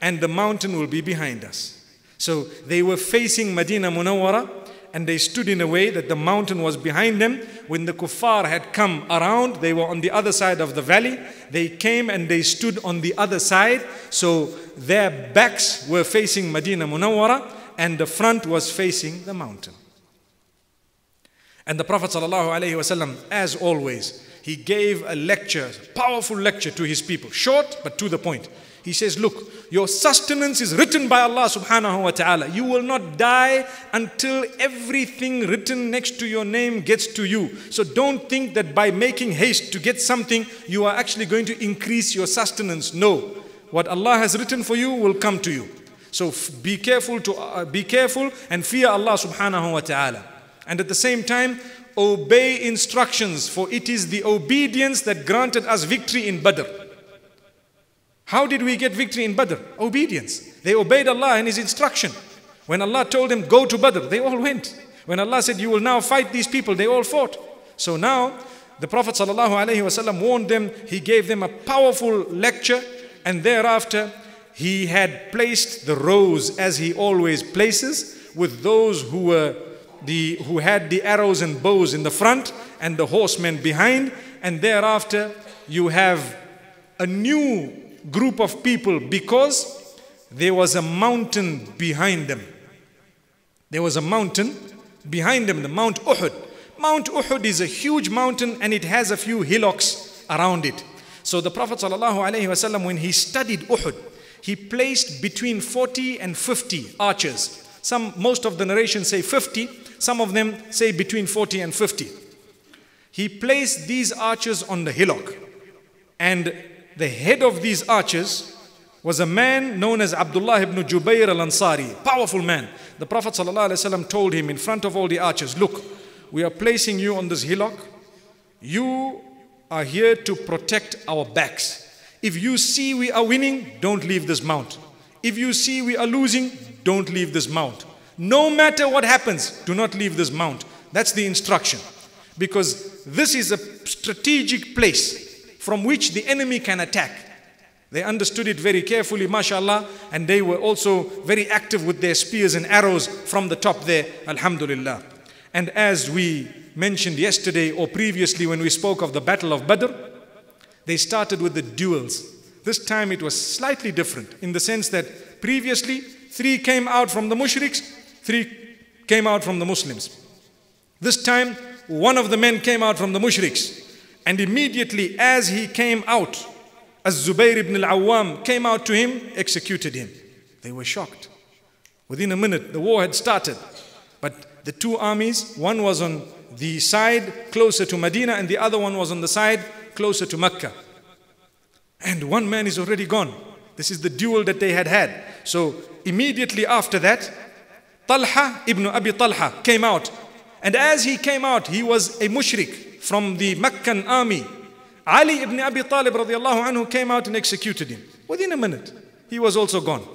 and the mountain will be behind us. So they were facing Medina Munawwara, and they stood in a way that the mountain was behind them. When the kuffar had come around, they were on the other side of the valley. They came and they stood on the other side. So their backs were facing Medina Munawwara, and the front was facing the mountain. And the Prophet ﷺ, as always, he gave a lecture, powerful lecture to his people. Short, but to the point. He says, look, your sustenance is written by Allah subhanahu wa ta'ala. You will not die until everything written next to your name gets to you. So don't think that by making haste to get something, you are actually going to increase your sustenance. No, what Allah has written for you will come to you. So be careful, to, uh, be careful and fear Allah subhanahu wa ta'ala. And at the same time, obey instructions, for it is the obedience that granted us victory in Badr. How did we get victory in Badr? Obedience. They obeyed Allah and His instruction. When Allah told them, go to Badr, they all went. When Allah said, you will now fight these people, they all fought. So now, the Prophet ﷺ warned them. He gave them a powerful lecture. And thereafter, he had placed the rows as he always places, with those who were the who had the arrows and bows in the front and the horsemen behind. And thereafter you have a new group of people, because there was a mountain behind them. There was a mountain behind them, the Mount Uhud. Mount Uhud is a huge mountain and it has a few hillocks around it. So the Prophet ﷺ, when he studied Uhud, he placed between forty and fifty archers. Some, most of the narrations say fifty, some of them say between forty and fifty. He placed these archers on the hillock, and the head of these archers was a man known as Abdullah ibn Jubayr al-Ansari, powerful man. The Prophet ﷺ told him in front of all the archers, look, we are placing you on this hillock. You are here to protect our backs. If you see we are winning, don't leave this mount. If you see we are losing, don't leave this mount. No matter what happens, do not leave this mount. That's the instruction. Because this is a strategic place from which the enemy can attack. They understood it very carefully, mashallah, and they were also very active with their spears and arrows from the top there, alhamdulillah. And as we mentioned yesterday or previously when we spoke of the Battle of Badr, they started with the duels. This time it was slightly different, in the sense that previously three came out from the mushriks, three came out from the Muslims. This time one of the men came out from the mushriks, and immediately as he came out, as Zubair ibn al-Awwam came out to him, executed him. They were shocked. Within a minute, the war had started. But the two armies, one was on the side closer to Medina, and the other one was on the side closer to Mecca. And one man is already gone. This is the duel that they had had. So immediately after that, Talha ibn Abi Talha came out. And as he came out, he was a mushrik from the Meccan army. Ali ibn Abi Talib radiallahu anhu came out and executed him. Within a minute, he was also gone.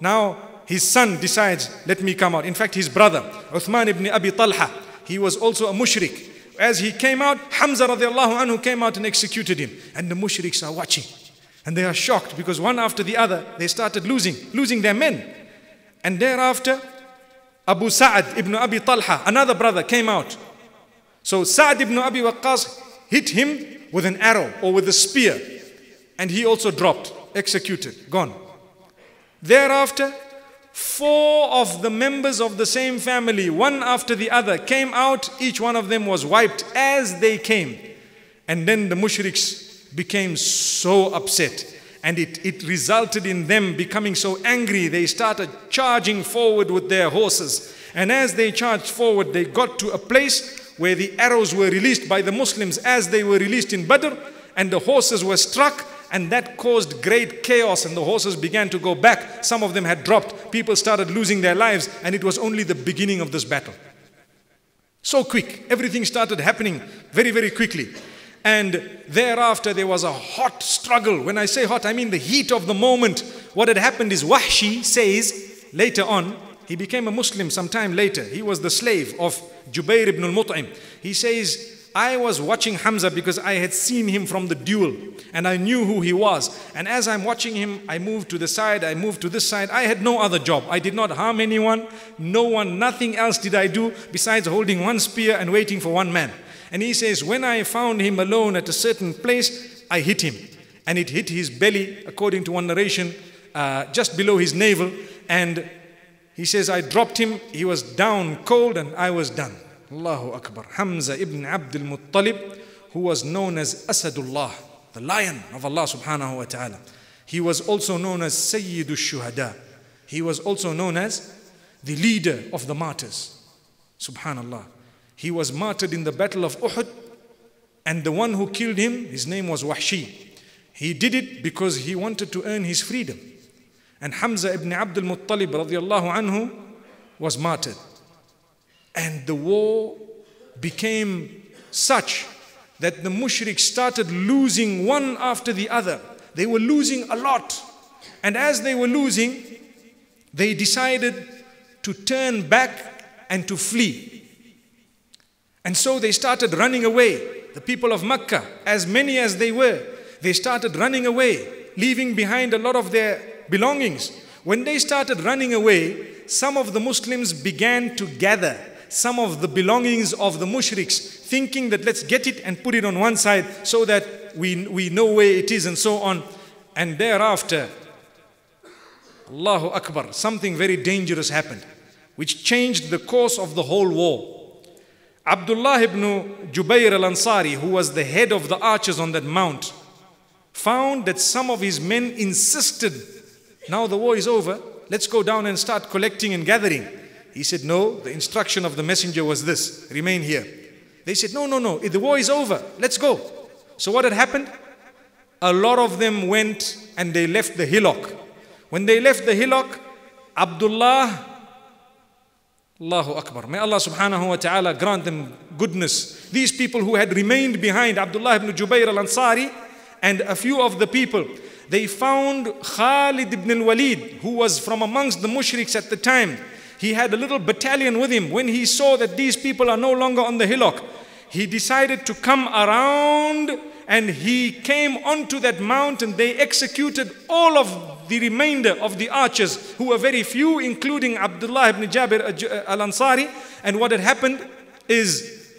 Now his son decides, let me come out. In fact, his brother, Uthman ibn Abi Talha, he was also a mushrik. As he came out, Hamza radiallahu anhu came out and executed him. And the mushriks are watching. And they are shocked, because one after the other, they started losing, losing their men. And thereafter, Abu Sa'ad ibn Abi Talha, another brother, came out. So Sa'ad ibn Abi Waqqas hit him with an arrow or with a spear, and he also dropped, executed, gone. Thereafter, four of the members of the same family, one after the other, came out. Each one of them was wiped as they came. And then the mushriks became so upset, and it, it resulted in them becoming so angry, they started charging forward with their horses. And as they charged forward, they got to a place where the arrows were released by the Muslims as they were released in Badr, and the horses were struck, and that caused great chaos, and the horses began to go back. Some of them had dropped. People started losing their lives, and it was only the beginning of this battle. So quick, everything started happening very, very quickly. And thereafter there was a hot struggle. When I say hot, I mean the heat of the moment. What had happened is, Wahshi says later on, he became a Muslim sometime later. He was the slave of Jubair ibn al-Mut'im. He says, I was watching Hamza because I had seen him from the duel and I knew who he was. And as I'm watching him, I moved to the side, I moved to this side. I had no other job. I did not harm anyone, no one, nothing else did I do besides holding one spear and waiting for one man. And he says, when I found him alone at a certain place, I hit him. And it hit his belly, according to one narration, uh, just below his navel. And he says, I dropped him, he was down cold, and I was done. Allahu Akbar. Hamza ibn Abdul Muttalib, who was known as Asadullah, the lion of Allah subhanahu wa ta'ala. He was also known as Sayyidu Shuhada. He was also known as the leader of the martyrs. Subhanallah. He was martyred in the Battle of Uhud, and the one who killed him, his name was Wahshi. He did it because he wanted to earn his freedom. And Hamza ibn Abdul Muttalib radiallahu anhu was martyred. And the war became such that the mushriks started losing one after the other. They were losing a lot. And as they were losing, they decided to turn back and to flee. And so they started running away. The people of Mecca, as many as they were, they started running away, leaving behind a lot of their belongings. When they started running away, some of the Muslims began to gather some of the belongings of the mushriks, thinking that let's get it and put it on one side so that we, we know where it is and so on. And thereafter, Allahu Akbar, something very dangerous happened, which changed the course of the whole war. Abdullah ibn Jubair al-Ansari, who was the head of the archers on that mount, found that some of his men insisted, now the war is over, let's go down and start collecting and gathering. He said, no, the instruction of the messenger was this, remain here. They said, no, no, no, the war is over, let's go. So what had happened? A lot of them went and they left the hillock. When they left the hillock, Abdullah, Allahu Akbar, may Allah subhanahu wa ta'ala grant them goodness. These people who had remained behind, Abdullah ibn Jubair al-Ansari and a few of the people, they found Khalid ibn al-Walid, who was from amongst the mushriks at the time. He had a little battalion with him. When he saw that these people are no longer on the hillock, he decided to come around, and he came onto that mount, and they executed all of the remainder of the archers, who were very few, including Abdullah ibn Jabir al-Ansari. And what had happened is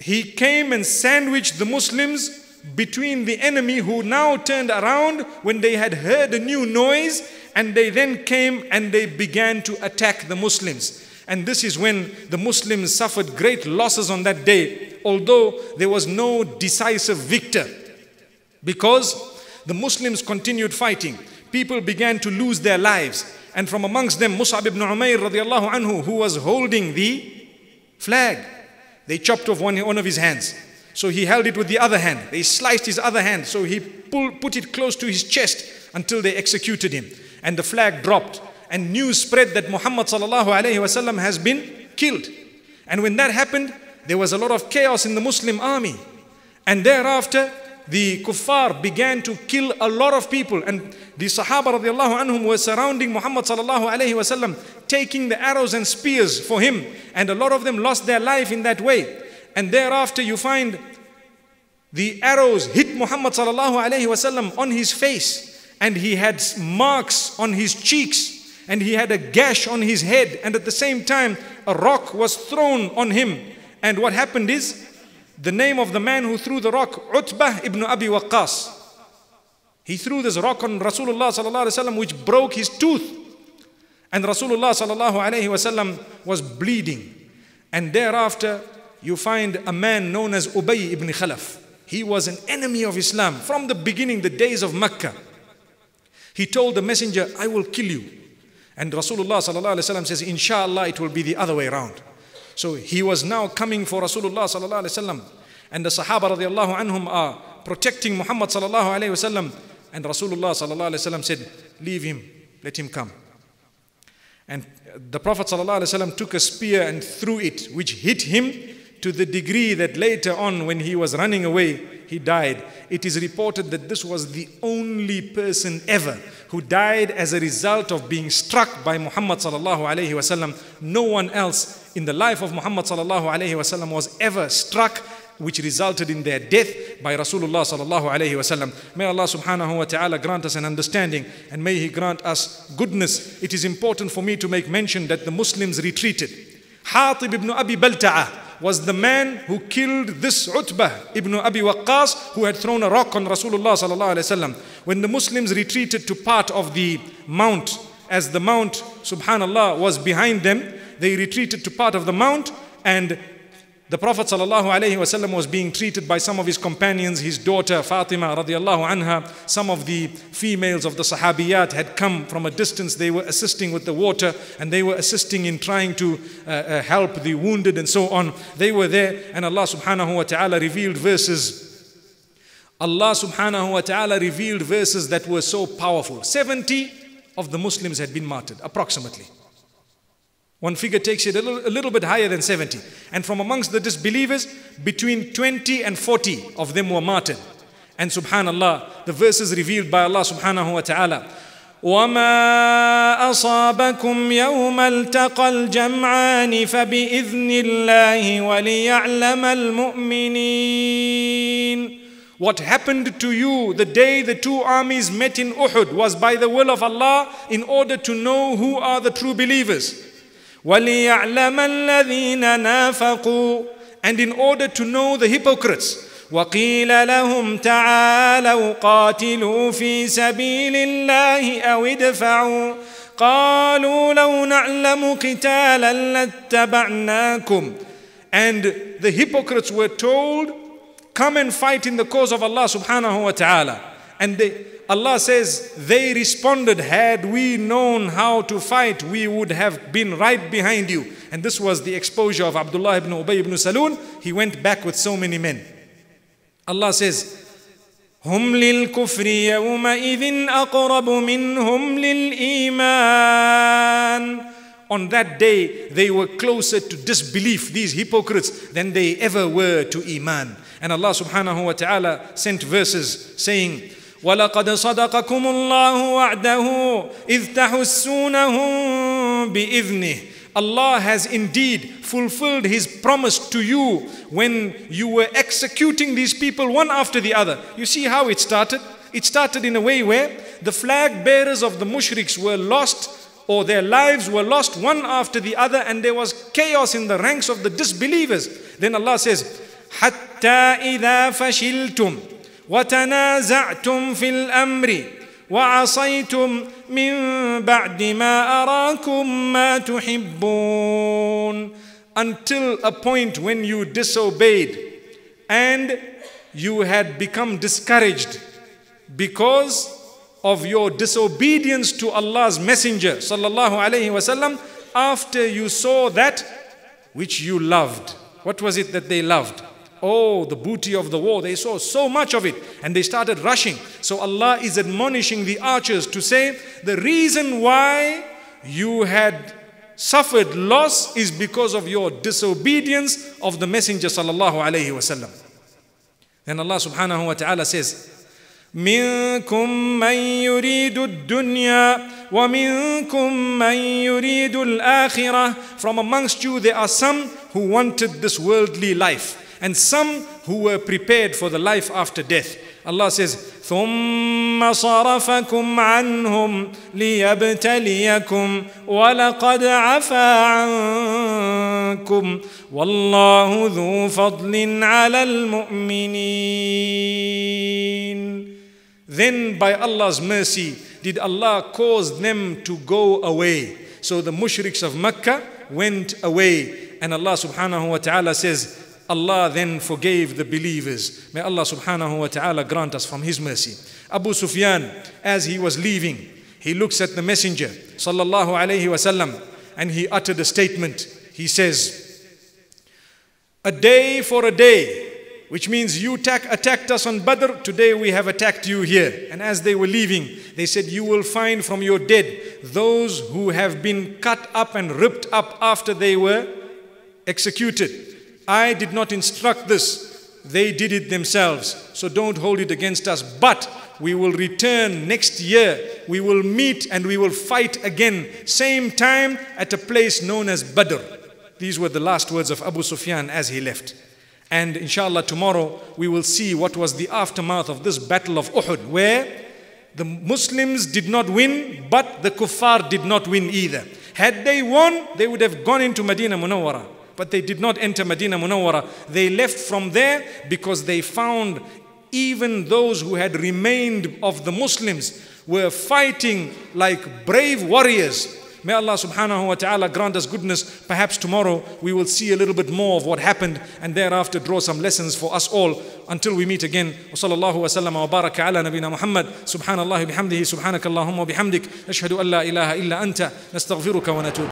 he came and sandwiched the Muslims between the enemy, who now turned around when they had heard a new noise, and they then came and they began to attack the Muslims. And this is when the Muslims suffered great losses on that day, although there was no decisive victor, because the Muslims continued fighting. People began to lose their lives, and from amongst them Mus'ab ibn Umayr radiallahu anhu, who was holding the flag. They chopped off one, one of his hands. So he held it with the other hand. They sliced his other hand. So he pulled, put it close to his chest until they executed him. And the flag dropped. And news spread that Muhammad sallallahu alayhi wa sallam has been killed. And when that happened, there was a lot of chaos in the Muslim army. And thereafter, the kuffar began to kill a lot of people. And the Sahaba radiallahu anhum were surrounding Muhammad sallallahu alayhi wa sallam, taking the arrows and spears for him. And a lot of them lost their life in that way. And thereafter you find the arrows hit Muhammad sallallahu alayhi wasallam on his face, and he had marks on his cheeks, and he had a gash on his head, and at the same time a rock was thrown on him. And what happened is, the name of the man who threw the rock, Utbah ibn Abi Waqqas, he threw this rock on Rasulullah sallallahu alayhi wasallam, which broke his tooth, and Rasulullah sallallahu alayhi wasallam was bleeding. And thereafter you find a man known as Ubayy ibn Khalaf. He was an enemy of Islam from the beginning, the days of Mecca. He told the messenger, I will kill you. And Rasulullah sallallahu alayhi wa sallam says, inshallah, it will be the other way around. So he was now coming for Rasulullah sallallahu alayhi wa sallam. And the Sahaba radiallahu anhum are protecting Muhammad sallallahu alayhi wa sallam. And Rasulullah sallallahu alayhi wa sallam said, leave him, let him come. And the Prophet sallallahu alayhi wa sallam took a spear and threw it, which hit him, to the degree that later on, when he was running away, he died. It is reported that this was the only person ever who died as a result of being struck by Muhammad sallallahu alayhi wasallam. No one else in the life of Muhammad sallallahu alayhi wasallam was ever struck, which resulted in their death by Rasulullah sallallahu alayhi wasallam. May Allah subhanahu wa ta'ala grant us an understanding, and may He grant us goodness. It is important for me to make mention that the Muslims retreated. Hatib ibn Abi Balta'a was the man who killed this Utbah ibn Abi Waqqas, who had thrown a rock on Rasulullah sallallahu alayhi wa sallam. When the Muslims retreated to part of the mount, as the mount, subhanallah, was behind them, they retreated to part of the mount, and the Prophet sallallahu alayhi wa sallam was being treated by some of his companions. His daughter Fatima radiallahu anha, some of the females of the Sahabiyat had come from a distance. They were assisting with the water, and they were assisting in trying to uh, uh, help the wounded and so on. They were there, and Allah subhanahu wa ta'ala revealed verses. Allah subhanahu wa ta'ala revealed verses that were so powerful. seventy of the Muslims had been martyred, approximately. One figure takes it a little, a little bit higher than seventy. And from amongst the disbelievers, between twenty and forty of them were martyred. And subhanallah, the verses revealed by Allah subhanahu wa ta'ala. وَمَا أَصَابَكُمْ يَوْمَ الْتَقَى الْجَمْعَانِ فَبِإِذْنِ اللَّهِ وَلِيَعْلَمَ الْمُؤْمِنِينَ What happened to you the day the two armies met in Uhud was by the will of Allah, in order to know who are the true believers. وَلِيَعْلَمَ الَّذِينَ نَافَقُوا, and in order to know the hypocrites. وَقِيلَ لَهُمْ تَعَالَوْا قَاتِلُوا فِي سَبِيلِ اللَّهِ أَوْ ادْفَعُوا قَالُوا لَوْ نَعْلَمُ قِتَالًا لَاتَّبَعْنَاكُمْ. And the hypocrites were told, come and fight in the cause of Allah subhanahu wa ta'ala. And they, Allah says, they responded, had we known how to fight, we would have been right behind you. And this was the exposure of Abdullah ibn Ubayy ibn Salul. He went back with so many men. Allah says, هُمْ لِلْكُفْرِ يَوْمَئِذٍ أَقْرَبُ مِنْهُمْ لِلْإِيمَانِ. On that day, they were closer to disbelief, these hypocrites, than they ever were to Iman. And Allah subhanahu wa ta'ala sent verses saying, وَلَقَدْ صَدَقَكُمُ اللَّهُ وَعْدَهُ إِذْ تَحُسُّونَهُمْ بِإِذْنِهِ. Allah has indeed fulfilled His promise to you when you were executing these people one after the other. You see how it started? It started in a way where the flag bearers of the mushriks were lost, or their lives were lost one after the other, and there was chaos in the ranks of the disbelievers. Then Allah says, حَتَّى إِذَا فَشِلْتُمْ وَتَنَازَعْتُمْ فِي الْأَمْرِ وَعَصَيْتُمْ مِنْ بَعْدِ مَا أَرَاكُمْ مَا تُحِبُّونَ. Until a point when you disobeyed and you had become discouraged because of your disobedience to Allah's Messenger sallallahu alayhi wasallam, after you saw that which you loved. What was it that they loved? Oh, the booty of the war. They saw so much of it and they started rushing. So Allah is admonishing the archers to say, the reason why you had suffered loss is because of your disobedience of the Messenger sallallahu alayhi wasallam. Then Allah subhanahu wa ta'ala says, مِنْكُمْ مَنْ يُرِيدُ الدُّنْيَا وَمِنْكُمْ مَنْ يُرِيدُ الْآخِرَةِ. From amongst you there are some who wanted this worldly life, and some who were prepared for the life after death. Allah says, ثُمَّ صَرَفَكُمْ عَنْهُمْ لِيَبْتَلِيَكُمْ وَلَقَدْ عَفَا عَنْكُمْ وَاللَّهُ ذُو فَضْلٍ عَلَى الْمُؤْمِنِينَ. Then by Allah's mercy did Allah cause them to go away. So the mushriks of Mecca went away, and Allah subhanahu wa ta'ala says, Allah then forgave the believers. May Allah subhanahu wa ta'ala grant us from His mercy. Abu Sufyan, as he was leaving, he looks at the Messenger sallallahu alayhi wasallam, and he uttered a statement. He says, a day for a day, which means you attack, attacked us on Badr, today we have attacked you here. And as they were leaving, they said, you will find from your dead those who have been cut up and ripped up after they were executed. I did not instruct this, they did it themselves. So don't hold it against us, but we will return next year. We will meet and we will fight again, same time at a place known as Badr. These were the last words of Abu Sufyan as he left. And inshallah tomorrow we will see what was the aftermath of this battle of Uhud, where the Muslims did not win, but the kuffar did not win either. Had they won, they would have gone into Medina Munawwara, but they did not enter Medina Munawwara. They left from there because they found even those who had remained of the Muslims were fighting like brave warriors. May Allah subhanahu wa ta'ala grant us goodness. Perhaps tomorrow we will see a little bit more of what happened, and thereafter draw some lessons for us all. Until we meet again, wa sallallahu wa sallam wa baraka ala nabina Muhammad. Subhanallah bihamdihi, subhanakallahumma bihamdik, ashhadu an la ilaha illa anta, nastaghfiruka wa natubu.